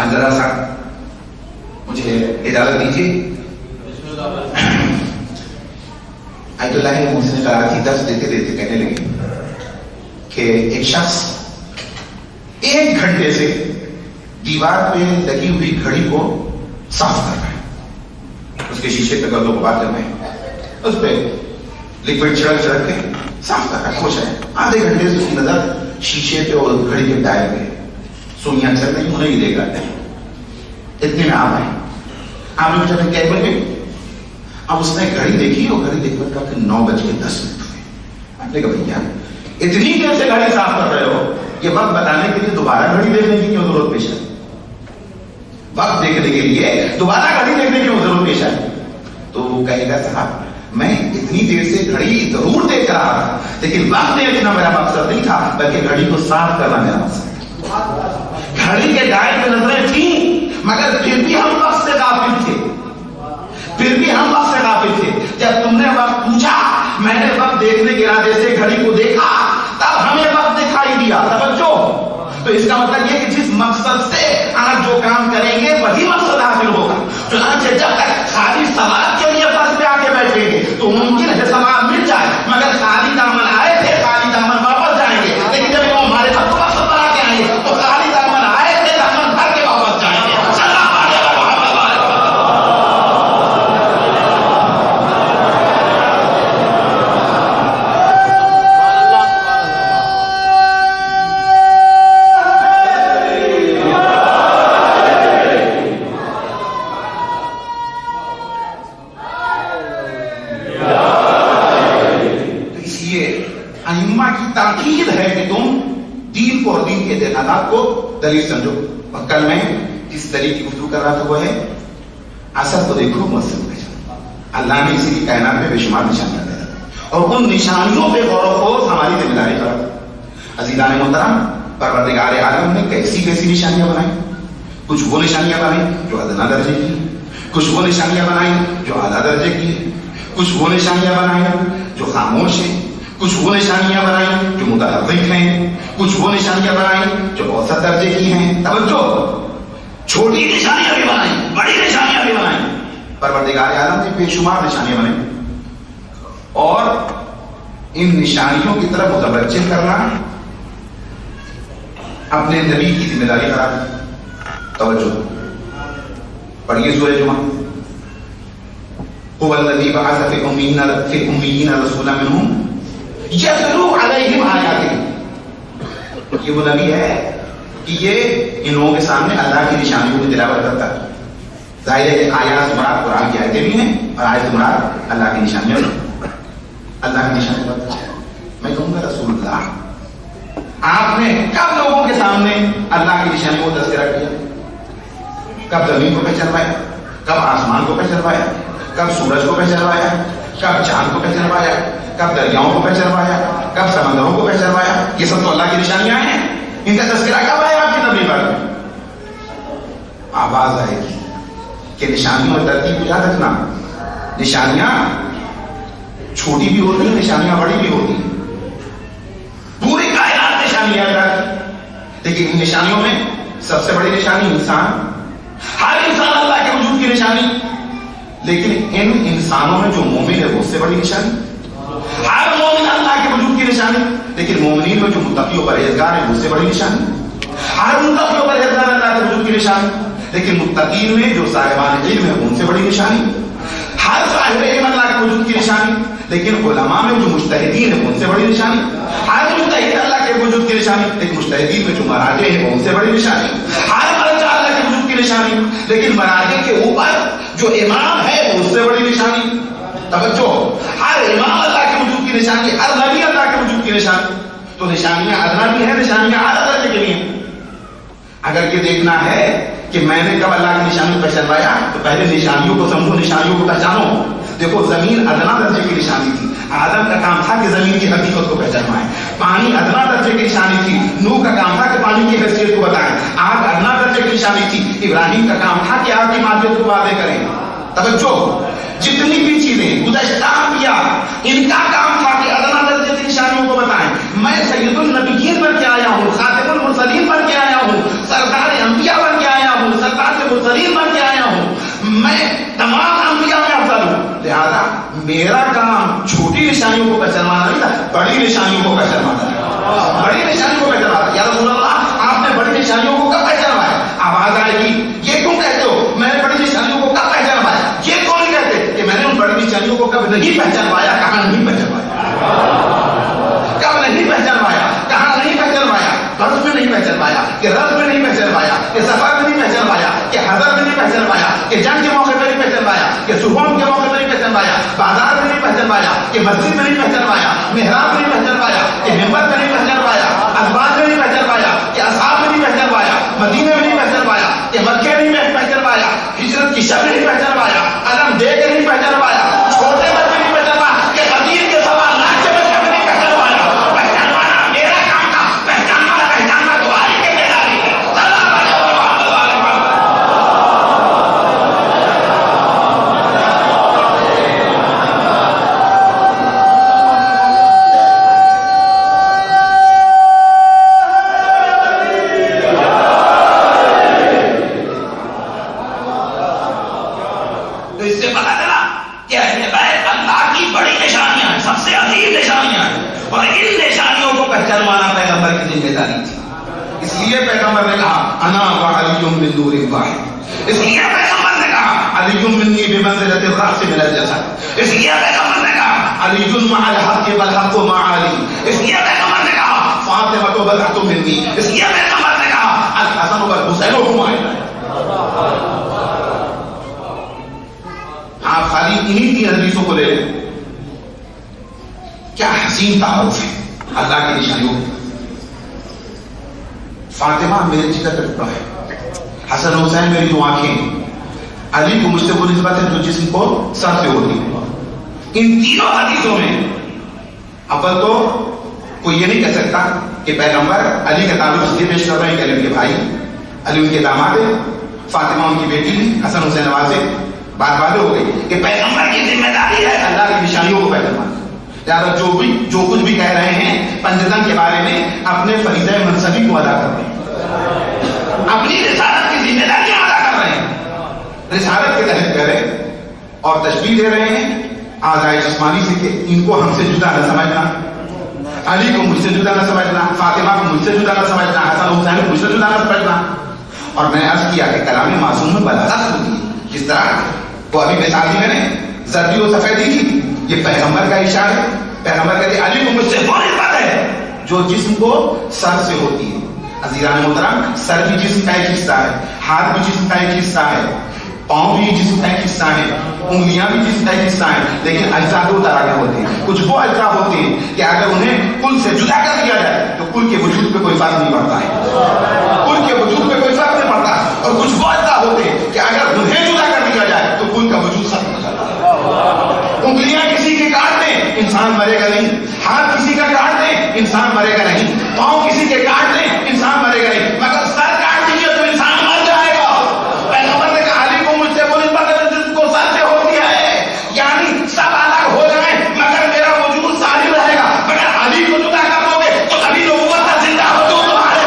आज जरा सा मुझे इजाजत दीजिए। रहमतुल्लाह अलैहि मुझसे कराची दर्श देते देते कहने लगे कि एक शख्स एक घंटे से दीवार पे लगी हुई घड़ी को साफ कर रहा है, उसके शीशे पे गंदों को बात कर रहे हैं, उस पे लिक्विड छिड़क छिड़क के साफ कर रहा है। आधे घंटे से उसकी नजर शीशे पे और घड़ी के टायर पे, सुनिया चल रही, उन्हें ही देख रहा है। इतने में आप आए, आपने पूछा कैब में। अब उसने घड़ी देखी और घड़ी देखकर कहा कि नौ बज के दस मिनट हुए। आपने कहा भैया इतनी देर से घड़ी साफ कर रहे हो, ये वक्त बताने के लिए दोबारा घड़ी देखने की क्यों जरूरत पेश है? वक्त देखने के लिए दोबारा घड़ी देखने की क्यों जरूरत? हमेशा। तो वो कहेगा साहब मैं इतनी देर से घड़ी जरूर देख रहा था लेकिन वक्त देखना मेरा मकसद नहीं था बल्कि घड़ी को साफ करना मेरा मकसद था। घड़ी के डायल में नजरें थी मगर फिर भी हम वक्त से गाफिल थे, फिर भी हम वक्त से गाफिल थे। जब तुमने वक्त पूछा मैंने वक्त देखने के इरादे से घड़ी को देखा तब हमें वक्त दिखाई दिया। तवज्जो। तो इसका मतलब यह कि जिस मकसद से आज जो काम करेंगे वही मकसद हासिल होगा। तो जब तक खाली सवाल के लिए फर्श पे आके बैठेंगे तो मुमकिन है सवाल मिल जाए मगर खाली दामन आए थे खाली दामन वापस जाएंगे, लेकिन जब वो हमारे साथ मकसद पर आके आएंगे तो खाली दामन आए थे दामन भर के वापस दलील समझो। और कल मैं जिस दलील की गुफ्तगू कर रहा था वो है असर को देखो मौसम पहचानो। अल्लाह ने इसी कायनात में बेशुमार निशानियां दे रखी और उन निशानियों पे गौर-ओ-फरोज हमारी जिम्मेदारी पर। अजीजान मोहतरम, परवरदिगार आलम ने कैसी कैसी निशानियां बनाई। कुछ वो निशानियां बनाई जो अदना दर्जे की, कुछ वो निशानियां बनाई जो आला दर्जे की, कुछ वो निशानियां बनाई जो खामोश है, कुछ वो निशानियां बनाई जो मुतहर्रिक हैं, कुछ वो निशानियां बनाई जो औसत दर्जे की हैं। तवज्जो, छोटी निशानियां भी बनाई बड़ी निशानियां भी बनाई। परवरदिगार आलम ने बेशुमार निशानियां बनाई और इन निशानियों की तरफ मुतवज्जह करना अपने नबी की जिम्मेदारी करार दी। तवज्जो, पढ़िए सूरह जुमा, हुवल्लज़ी बअस फ़ी उम्मिय्यीन फ़ी उम्मिय्यीन रसूलन मिनहुम यतलू अलैहिम आयातिही। ये वो नबी है कि ये इन लोगों के सामने अल्लाह की निशानियों की तिलावत करता है। जाहिर है आयात मुराद कुरान की आयतें भी हैं और आयत मुराद अल्लाह की निशानियां, अल्लाह की निशानियां बताता है। मैं कहूंगा रसूलुल्लाह, आपने कब लोगों के सामने अल्लाह की निशानियों को तस्करा किया? कब जमीन को पहचानवाया, कब आसमान को पहचानवाया, कब सूरज को पहचानवाया, कब चांद को पहचानवाया, कब दरियाओं को पहचानवाया, कब समंदरों को पहचानवाया। ये सब तो अल्लाह की निशानियां हैं। इनका तस्करा कब आया आपके नबी पर? आवाज आएगी कि निशानियों और तरतीब को याद रखना। निशानियां छोटी भी होती है, निशानियां बड़ी भी होती है। पूरी कायनात निशानियां याद, लेकिन इन निशानियों में सबसे बड़ी निशानी इंसान। हर इंसान अल्लाह के वजूद की निशानी, लेकिन इन इंसानों में जो मोमिन है वो उससे बड़ी निशानी। हर मोमिन अल्लाह के वजूद की निशानी, लेकिन मोमिन में जो मुत्तकी परहेजगार है उससे बड़ी निशानी। हर मुत्तकी परहेजगार अल्लाह के वजूद की निशानी, लेकिन मुत्तकीन में जो साहिबान इल्म है उनसे बड़ी निशानी। हर साहिब इल्म अल्लाह के वजूद की निशानी, लेकिन उलमा में जो मुज्तहिदीन है उनसे बड़ी निशानी। हर मुज्तहिद अल्लाह के वजूद की निशानी, लेकिन मुज्तहिदीन में जो मराजे है उनसे बड़ी निशानी। हर मरजा अल्लाह के वजूद की निशानी, लेकिन मराजे के ऊपर जो इमाम है उससे बड़ी निशानी। तवज्जो, हर इमाम अल्लाह के वजूद की निशानी, हर नबी अल्लाह के वजूद की निशानी। तो निशानियां अदना भी है, निशानियां आला दर्जे की भी हैं। अगर ये देखना है कि मैंने कब अल्लाह की निशानी को पहचानवाया तो पहले निशानियों को समझो, निशानियों को पहचानो। देखो, जमीन अदना दर्जे की निशानी थी, आदम का काम था कि जमीन की हकीकत को पहचानवाए। पानी अदना दर्जे की निशानी थी, नूह का काम था कि पानी की हैसियत को बताएं। आग अदना दर्जे की निशानी थी, इब्राहिम का काम था कि आग की मादियत को वादे करें। तवज्जो, जितनी भी चीजें गुज़श्ता किया इनका काम था कि अदना दर्जे की निशानियों को बताएं। मैं सैयदुल नबिय्यीन बन के आया हूँ, खातिमुल मुरसलीन बन के आया हूँ, सरदार अंबिया बन के आया हूँ, सरदार मुरसलीन बन के आया हूँ। मैं तमाम अंबिया में अफजल हूँ, लिहाजा मेरा काम छोटी निशानियों को पहचानवाना नहीं था, बड़ी निशानियों को पहचानवाना था। बड़ी निशानियों को पहचानवाना या रसूल अल्लाह, आपने बड़ी निशानियों को कब पहचानवाया? आवाज आएगी, ये क्यों कहते हो मैंने बड़ी निशानियों को कब पहचानवाया? ये क्यों नहीं कहते कि मैंने उन बड़ी निशानियों को कब नहीं पहचानवाया, कहाँ नहीं पहचानवाया, कब नहीं पहचानवाया, कहाँ नहीं पहचानवाया? बर्फ में नहीं पहचानवाया, कि रब में नहीं पहचानवाया, कि सफर में नहीं पहचानवाया, कि हजर में नहीं पहचानवाया, कि जंग के मौके पर नहीं पहचानवाया, कि सुबह के मौके पर नहीं पहचानवाया, बाजार में नहीं पहचानवाया, कि मस्जिद में नहीं पहचानवाया, मेहराब में नहीं पहचानवाया, कि मेंबर में नहीं पहचानवाया, अखबार में नहीं पहचानवाया, कि असहाब में नहीं पहचानवाया, मदीने में नहीं पहचानवाया, कि मक्के में नहीं पहचानवाया, हिजरत की शब में नहीं पहचानवाया, आलम देख नहीं पहचान पाया, छोटे बच्चे नहीं पहचान पाया कि अमीर के सवाल लाख से बच्चे में नहीं पहचान पाया। पहचान पाना मेरा काम था, पहचान पाना पहचान पाना तुम्हारी के अल्लाह के निशानियों। फातिमा मेरे जिगर का टुकड़ा है, हसन हुसैन मेरी दो आंखें, अली को मुझसे वो निस्बत है जो जिसको सर से होती है। इन तीनों हदीसों में अव्वल तो कोई ये नहीं कह सकता कि पैगंबर अली का ताल्लुक इसलिए पेश कर रहे हैं कि अली उनके भाई, अली उनके दामाद है, फातिमा उनकी बेटी है, हसन हुसैन वाले बात वाले हो गई कि पैगंबर की जिम्मेदारी है अल्लाह की निशानियों को पैदा करना। जो भी जो कुछ भी कह रहे हैं पंजतन के बारे में अपने फरीज़े मनसबी को अदा कर रहे हैं, अपनी रिसालत की जिम्मेदारी अदा कर रहे हैं, रिसालत के तहत कर रहे हैं और तशबीह दे रहे हैं आज़ाइश जिस्मानी से। इनको हमसे जुदा न समझना, अली को मुझसे जुदा न समझना, फातिमा को मुझसे जुदा न समझना, हसन हुसैन को मुझसे जुदा न समझना। और मैंने अर्ज किया कि कलाम मासूम में बलागत होती है किस तरह। तो अभी मिसाल मैंने जर्दी और सफेदी की, ये पैगंबर का इशारा है। पैगंबर कहते हैं अली को मुझसे वो निस्बत है जो जिस्म को सर से होती है। अज़ीज़ान मोहतरम, सर भी जिस्म का एक हिस्सा है, हाथ भी जिस्म का एक हिस्सा है, पाँव भी जिस्म का एक हिस्सा है, उंगलियां भी जिस्म का एक हिस्सा है। लेकिन अज़ा दो तरह के होते हैं। कुछ वो अज़ा होते हैं कि अगर उन्हें कुल से जुदा कर दिया जाए तो कुल के वजूद पे कोई फर्क नहीं पड़ता है, कुल के वजूद पे कोई फर्क नहीं पड़ता। और कुछ वो अज़ा होते हैं कि अगर उन्हें जुदा कर दिया जाए तो कुल का वजूद सख्त हो जाता है। उंगलियां इंसान मरेगा नहीं, हाथ किसी का काट दें इंसान मरेगा नहीं, पांव किसी के काट दें इंसान मरेगा नहीं, मगर सर काट दीजिए तो इंसान मर जाएगा। पैगंबर ने कहा अली को मुझसे वो निस्बत है जिसको सर से होती है, यानी सब अलग हो जाए मगर मेरा वजूद सारी रहेगा। मगर अली को जुदा कर दोगे तो तभी लोग जिंदा हो तो तुम्हारे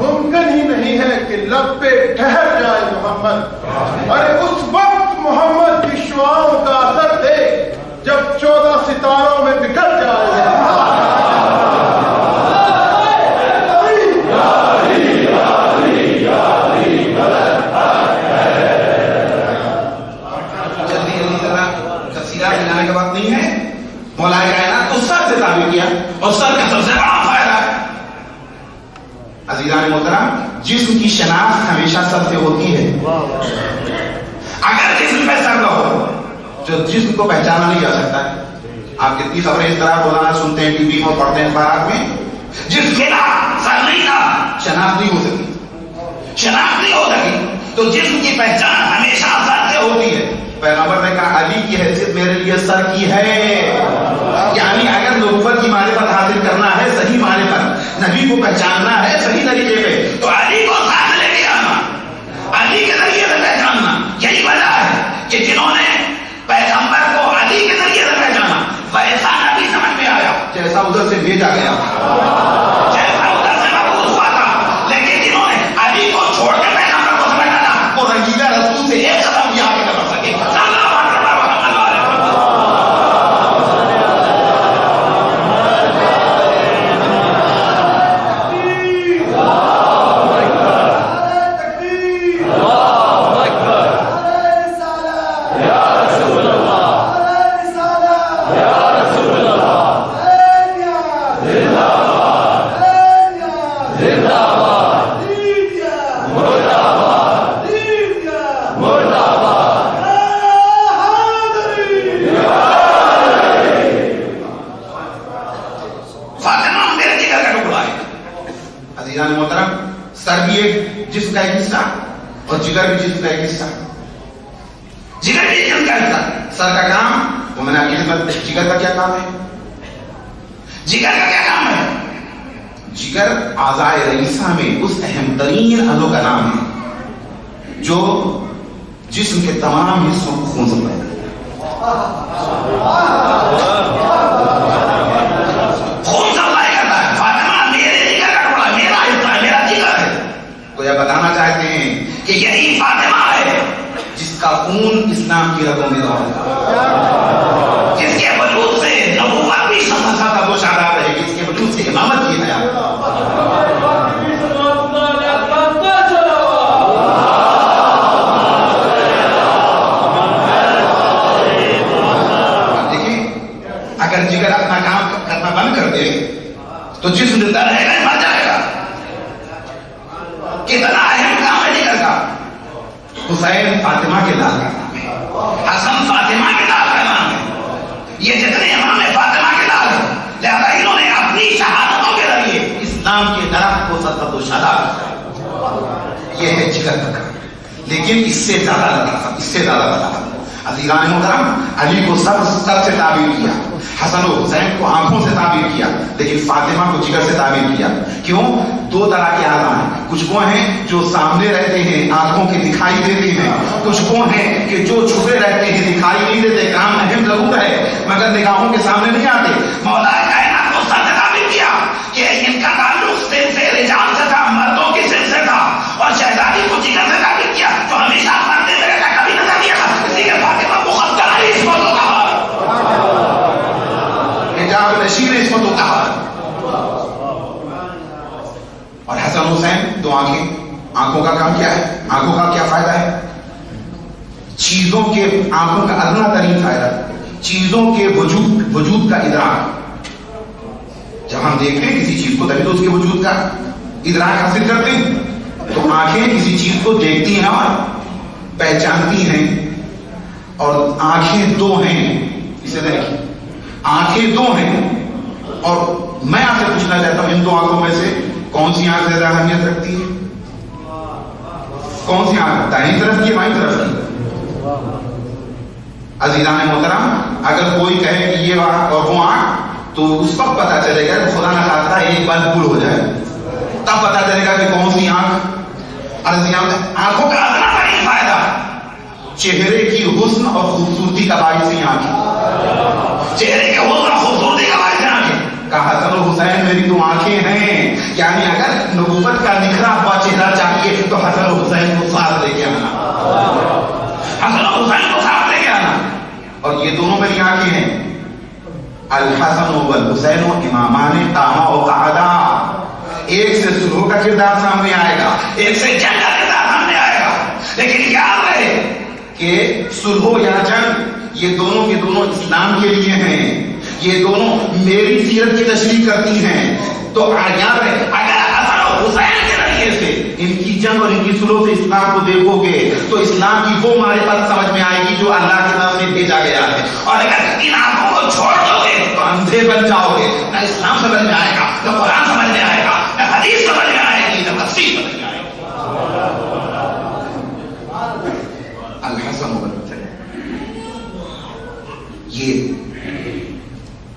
मुमकिन ही नहीं है कि लब पे ठहर जाए मोहम्मद। अरे उस वक्त मोहम्मद की शुआओं का असर दे जब चौदह सितारों में बिखर जाए। कसीरा गिनाने की बात नहीं है, मौलाए कायनात को सर से ताबीर किया और सर का सबसे बड़ा फायदा है। अज़ीज़ान मोहतरम, जिस्म की शनाख्त हमेशा सर से होती है। अगर जिस्म में सर न हो तो जिस्म को पहचाना नहीं जा सकता है। आप कितनी खबरें इस तरह रोजाना सुनते हैं टीवी में, पढ़ते हैं अखबार में, जिसके ना सर नहीं था शनाख्त नहीं हो सकी, शनाख्त नहीं हो सकी। तो जिस्म की पहचान हमेशा सर से होती है। पैगंबर ने कहा अली की हैसियत मेरे लिए सर की है, यानी अगर नबूवत की मारिफत हासिल करना है सही मारिफत, नबी को पहचानना है सही तरीके पे, तो अली को साथ लेके आना, अली के जरिए से पहचानना। यही वजह है कि जिन्होंने पैगंबर को अली के जरिए से पहचाना वैसा नबी समझ में आया जैसा उधर से भेजा गया, जैसा उधर से महबूस हुआ था। लेकिन जिन्होंने अली को छोड़कर पैगंबर को समझा था वो रंगीला रसूल से एक कदम भी आगे कर सके। और जिगर भी जिस पैकिस्तान जिगर भी जिसमें सर का काम वो मैंने आपकी खिदमत। जिगर का क्या काम है? जिगर का क्या काम है? जिगर आजाए रईसा में उस अहम तरीन अजो का नाम है जो जिस्म के तमाम हिस्सों को खून से भर देता है, खून से भर देता है। फातिमा मेरे जिगर का टुकड़ा, मेरा हिस्सा, मेरा जिगर है। तो यह बताना चाहते हैं कि यही फातिमा है जिसका खून इस्लाम की रगों में दौड़ेगा, जिसके वजूद से नबूवत की शमस का गोशाला रहेगी, जिसके वजूद से इमामत की हया। देखिए, अगर जिगर अपना काम करना बंद कर दे तो जिस्म जिंदा रहेगा, मर जाएगा। कितना अहम काम है जिगर का। हुसैन फातिमा के लाल का नाम है, हसन फातिमा के लाल का नाम है, ये जितने इमाम फातिमा के लाल हैं। लिहाजा इन्होंने अपनी शहादतों के जरिए इस्लाम के दरख्त को सत्तों शादाब किया। ये है जिगर का काम। लेकिन इससे ज्यादा लताफत, इससे ज्यादा लताफत अज़ीज़ान मुहतरम, अली को सर सर से ताबीर किया, हसन और हुसैन को आंखों से ताबीर किया, लेकिन फातिमा को जिगर से ताबीर किया। क्यों? दो तरह के आज़ान हैं। कुछ वो हैं जो सामने रहते हैं, आंखों के दिखाई देते हैं, कुछ वो हैं कि जो छुपे रहते हैं, दिखाई नहीं देते। काम अहम जरूर है मगर निगाहों के सामने नहीं आते। मौला कायनात को सर से ताबीर किया कि इनका ताल्लुक सिलसिले रिजाल से था, मर्दों के सिलसिले था, और शहजादी को जिगर से ताबीर किया तो हमेशा मरते हुए रहता, कभी नजर नहीं आता। लेकिन फातिमा मुखद्दर है, इसमत व तहारत, हिजाब नशीन है, इसमत व तहारत। और हसन हुसैन दो आंखें, आंखों का काम क्या है? आंखों का क्या फायदा है? चीजों के, आंखों का अदना तरीन फायदा, चीजों के वजूद वजूद का इदराक। जब हम देख रहे हैं किसी चीज को तभी तो उसके वजूद का इदराक हासिल करते हैं। तो आंखें किसी चीज को देखती हैं और पहचानती हैं। और आंखें दो हैं, इसे देखिए, आंखें दो हैं। और मैं आपसे पूछना चाहता हूं, इन दो आंखों में से कौन सी आंख ज्यादा अहमियत रखती है? कौन सी आंख, दाएं तरफ की बाएं तरफ की? अज़ीज़ान मोहतरम, अगर कोई कहे कि ये आंख और वो आंख, तो उस वक्त पता चलेगा, खुदा न खास्ता एक बार भूल हो जाए, तब पता चलेगा कि कौन सी आंख। आंखों का अदना तरीन फायदा, चेहरे की हुस्न और खूबसूरती का बायसी आंखें, चेहरे के हुस्न और खूबसूरती का बायसी आंखें। कहा हसन हुसैन मेरी दो आंखें हैं, यानी अगर नबूवत का निखरा हुआ चेहरा चाहिए तो हसन हुसैन को साथ लेके आना, हसन हुसैन को साथ लेके आना। और ये दोनों मेरी आंखें हैं। अल हसन वल हुसैन इमामान तामा व कादा, एक से सुलह का किरदार सामने आएगा, एक से जंग का किरदार सामने आएगा। लेकिन याद रहे कि सुलह या जंग ये दोनों के दोनों इस्लाम के लिए हैं, ये दोनों मेरी सीरत की तशरीह करती हैं। तो याद रहे, अगर हसन और हुसैन के रवैये से, इनकी जंग और इनकी सुलह से इस्लाम को देखोगे तो इस्लाम की वो मारिफत समझ में आएगी जो अल्लाह के नाम से भेजा गया है। और अगर इन आंखों को छोड़ दोगे तो अंधे बन जाओगे, न इस्लाम समझ में आएगा, न कुरान समझ में आएगा, न हदीस समझ में आएगी, न तफसीर समझ में आएगी। अल हसन वल हुसैन, ये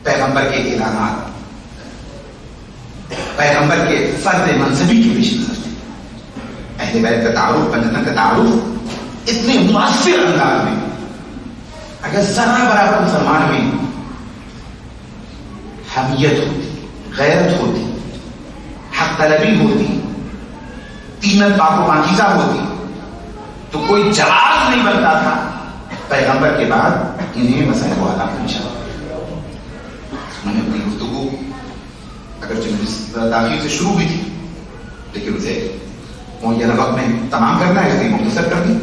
पैगंबर के इलानात, पैगंबर के फर्द मंसबी की पेशकश, अहले बैत का तारुफ, पंजतन का तारुफ, इतने मुआसिर अंदाज में। अगर जरा बराबर मुसलमान में हमियत होती, गैरत होती, हक तलबी होती, तीनत पाक पाकीज़ा होती, तो कोई जलाल नहीं बनता था। पैगंबर के बाद इन्हें मसले को आला पहुंचा। मैंने अपनी गुफ्तगू अगर दाखिल से शुरू हुई थी, लेकिन उसे मुअय्यन वक्त में तमाम करना है, इसलिए मुख्तसर कर दी।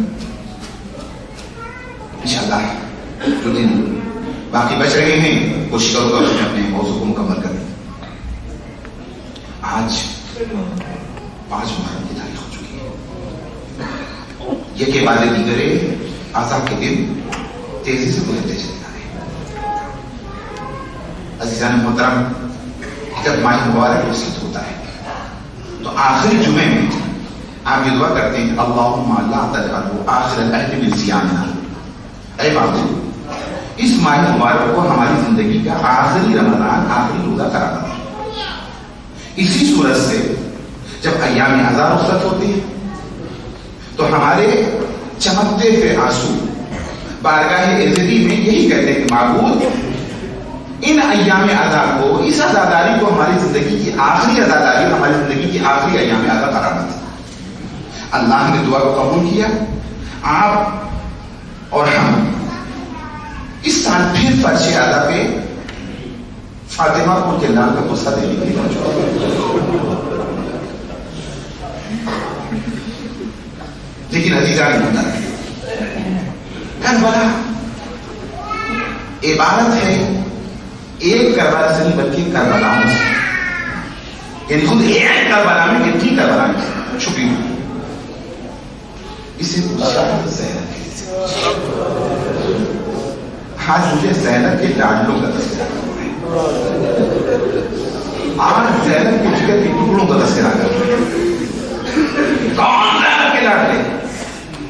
इंशाअल्लाह जो दिन बाकी बच रहे हैं कोशिश करूंगा मैं अपने मौजू को मुकम्मल कर दी। आज पांच मुहर्रम की तारीख हो चुकी है। ये के बाद दीगरे आज़ा के दिन तेजी से गुजरते चले। अज़ीज़ान मोहतरम, जब माह मुबारक विकसित होता है तो आखिरी जुमे में आप ये दुआ करते हैं अल्लाहुम्मा ला तजअलहू आखिरल अहद बिज़ियाना। ऐ बाबू इस माह मुबारक को हमारी जिंदगी का आखिरी रमजान आखिरी रोजा कराना। इसी सूरत से जब अय्याम अज़ा रुख्सत होते हैं तो हमारे चमकते हुए आंसू बारगाह इज़्ज़ती में यही कहते हैं कि माबूद इन अय्याम अज़ा को, इस अज़ादारी को हमारी जिंदगी की आखिरी अज़ादारी, हमारी जिंदगी की आखिरी अय्याम अज़ा कराना था। अल्लाह ने दुआ को कबूल किया। आप और हम इस साल फिर फर्श अज़ा पे फातिमा को के नाम का गुस्सा देने के लिए, लेकिन अजीजा नहीं बता करबला इबारत है एक करबला से नहीं बल्कि करबलाओं से, यानी खुद एक करबला में कितनी करबला छुपी हुई। इसे पूछा आज मुझे जैनब के डांडों का तस्वीर, आज जैनब के जिगर के टुकड़ों का तस्करा कर रहे हैं। कौन जैनब के लाडले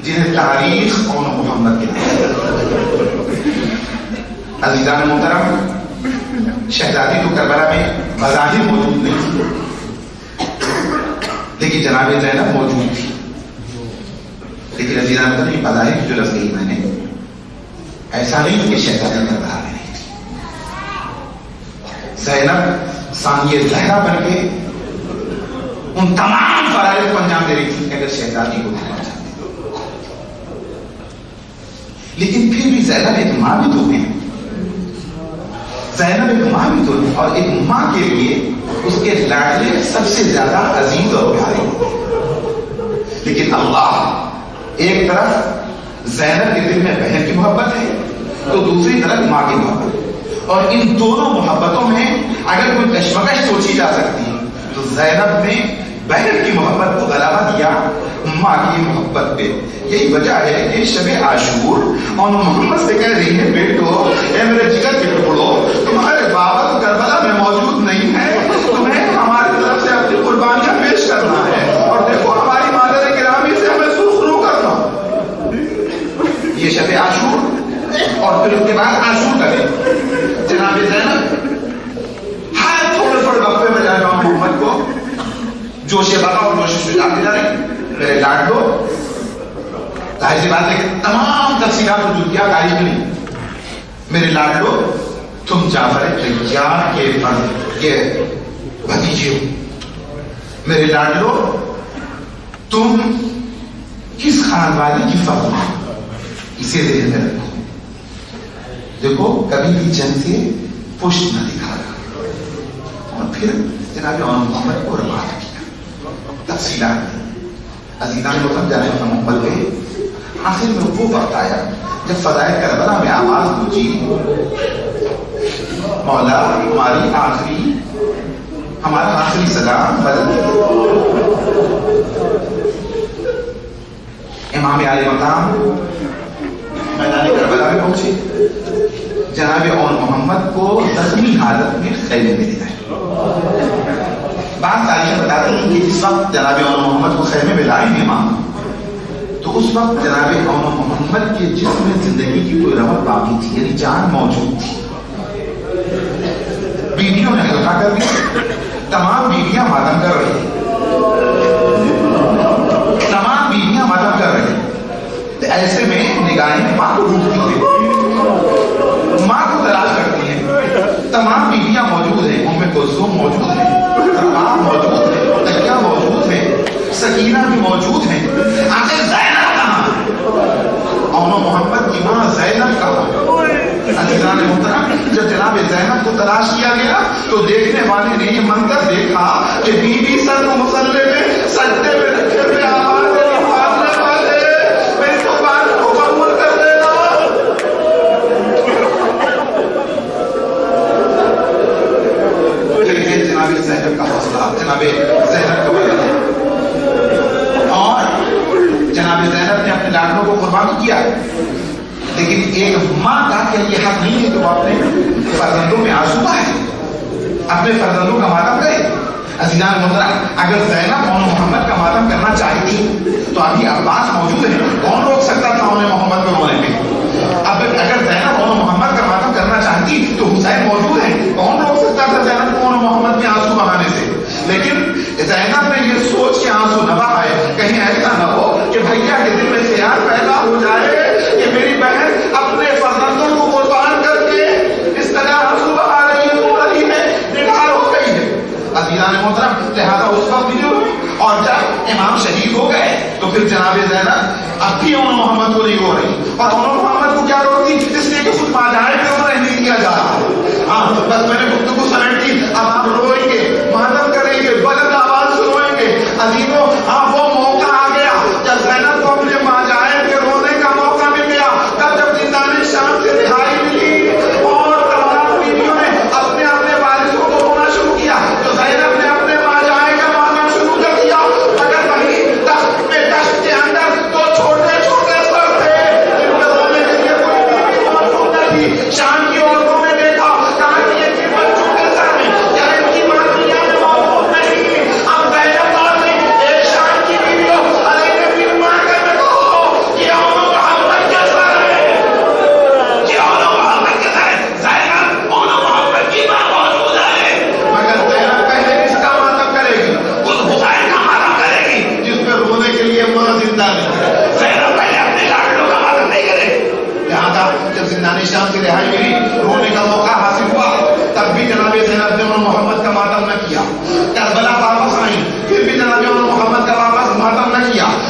जिन्हें तारीख कौन मोहम्मद के नाम। अजीजान मोहतरम, शहजादी तो करबला में मज़ाहिर मौजूद नहीं थी, लेकिन जनाब जैनब मौजूद थी। लेकिन अजीजान को नहीं पता है कि जो रस्ते मैंने ऐसा नहीं कि शहजादी कर रहा है। ज़ैनब सानिया ज़हरा बनके उन तमाम फराइज़ को अंजाम दे रही थी अगर शहजादी को देना चाहती तो। लेकिन फिर भी ज़ैनब एक माँ भी तो है, ज़ैनब एक माँ भी तो है, और एक माँ के लिए उसके लाडले सबसे ज्यादा अजीज और प्यारे होते। लेकिन अल्लाह एक तरफ ज़ैनब के दिल में बहन की मोहब्बत है तो दूसरी तरफ माँ की मोहब्बत, और इन दोनों मोहब्बतों में अगर कोई कश्मकश सोची जा सकती है तो ज़ैनब ने बहन की मोहब्बत को गलावा दिया माँ की मोहब्बत पे। यही वजह है कि शब आशूर और मोहम्मद से कह रही है बेटो ए मेरे जिगर के टुकड़ो, तुम्हारे बाबा तो करबला में मौजूद नहीं है, तुम्हें हमारी तरफ से अपनी कुर्बानियां पेश करना है। और देखो हमारी मादर गिरामी से हमें सुखरू करना। ये शब आशूर और फिर उसके बाद आशूर करे जनाब ज़ैनब हर थोड़े थोड़े वक्फे में जाएगा मोहम्मद को जोश बगा और जोश शुजा के जा रही मेरे लाड लो। जाहिर सी बात है कि तमाम तफसीलात वजूद किया तारीफ नहीं, मेरे लाड लो तुम जाफर तैयार के फर्द के भतीजे हो, मेरे लाड लो तुम किस खानवानी की फर्द हो, इसे दिल में रखो। देखो कभी भी जंग से पुष्ट न दिखाया और फिर जनाब मोहम्मद को रवाना किया। तफसीलात अजीज़ान को समझा रहे हम मुकम्मल गए। आखिर में वो वक्त आया जब फ़ज़ाए करबला में आवाज गूंजी मौला हमारी आखिरी हमारा आखिरी सलाम बदल दीजिए। इमाम आले मकाम मैदान करबला में पहुंचे, जनाब और मोहम्मद को जख्मी हालत में खैमे में ले गए। बात तारीख बताती है कि जिस वक्त जनाब और मोहम्मद को खैमे में लाए इमाम तो उस वक्त जनाब और मोहम्मद के जिसमें जिंदगी की कोई रमत बाकी थी, यानी जान मौजूद थी। बीवियों ने हल्का कर दिया, तमाम बीवियां मातम कर रही हैं, तमाम बीवियां मातम कर रही हैं। ऐसे में निगाहें माँ को ढूंढती है, माँ को तलाश करती है। तमाम बीवियां मौजूद है, उम्मे कुलसूम मौजूद है, तमाम मौजूद है, तकिया मौजूद है, सकीना भी मौजूद है। आखिर ज़ैनब कहाँ और मोहम्मद की माँ ज़ैनब कहाँ। अज़ीज़ान मोहतरम जब जनाब ज़ैनब को तलाश किया गया तो देखने वाले ने ये मंजर देखा कि बीवी सर को मुसल्ले में सजदे में रखे हुए का हौसला जनाबे ज़ैनब को मिला और जनाबे ज़ैनब ने अपने लाडलों को कुर्बान किया। लेकिन एक माँ का ये हक नहीं है तो अपने फर्जंदों में आंसू बहाए, अपने फर्जंदों का मातम करे। अजीज़ान मोहतरम, अगर ज़ैनब और मोहम्मद का मातम करना चाहती तो अभी अब्बास मौजूद है, कौन रोक सकता था उन्हें मोहम्मद को रोने पे। अब अगर ज़ैनब और मोहम्मद का मातम करना चाहती तो हुसैन मौजूद है, कौन रोक सकता था ज़ैनब को और मोहम्मद में आंसू बहाने से। लेकिन ज़ैनब ने यह सोच के आंसू न बहाए कहीं ऐसा न हो कि भैया के दिल में से यार पैदा हो जाए कि मेरी बहन अपने फर्जंदों को कुर्बान करके इस तरह आंसू बहा रही है, रो रही है, निडार हो गई है। अज़ीज़ान मोहतरम, लिहाजा उस वक्त भी नहीं, और जब इमाम शहीद हो गए तो फिर जनाब ज़ैनब अब भी उन मोहम्मद को नहीं रो रही, और उन मोहम्मद को क्या रोती, इसलिए कि खुद माजाए पे उन्हें नहीं किया जा रहा है। हाँ, बस मैंने गुफ्तगू समेटी, अब आप रोएंगे, मातम करेंगे, बुलंद आवाज सुनवाएंगे। अजीजों, हाँ वो मौका आ गया जब ज़ैनब को अपने माजाए पे रोने का मौका मिल गया, तब जब जिंदाने शाम से रिहाई मिली और तमाम बीवियों ने अपने अपने वालिदों को रोना शुरू किया तो ज़ैनब ने अपने माजाए का मातम शुरू कर दिया। अगर वही दश्त में दश्त के अंदर तो छोटे छोटे सर थे जिनमें रोने के लिए कोई बीवी मौजूद न थी। शाम की औरतों ने देखा कहा कि ये केवल छोटे सर हैं, क्या इनकी मातमियां मौजूद नहीं। अब ज़ैनब ने एक शाम की बीवी हो अली ने भी मां का बेटा हो कि हम मोहब्बत के सर है, कि हम मोहब्बत के सर है। ज़ैनब और मोहब्बत की मां मौजूद है, मगर ज़ैनब पहले किसका मातम करेगी, खुद हुसैन का मातम करेगी जिस पर रोने के लिए मां जिंदा है। ज़ैनब पहले अपने लाडलों का मातम नहीं करेगी। यहाँ था जब जिंदाने शाम से रिहाई मिली, रोने का मौका हासिल हुआ, तब भी जनाब ज़ैनब ने उन मोहम्मद का मातम न किया। करबला वापस आई, फिर भी जनाब उन मोहम्मद का वापस मातम न किया।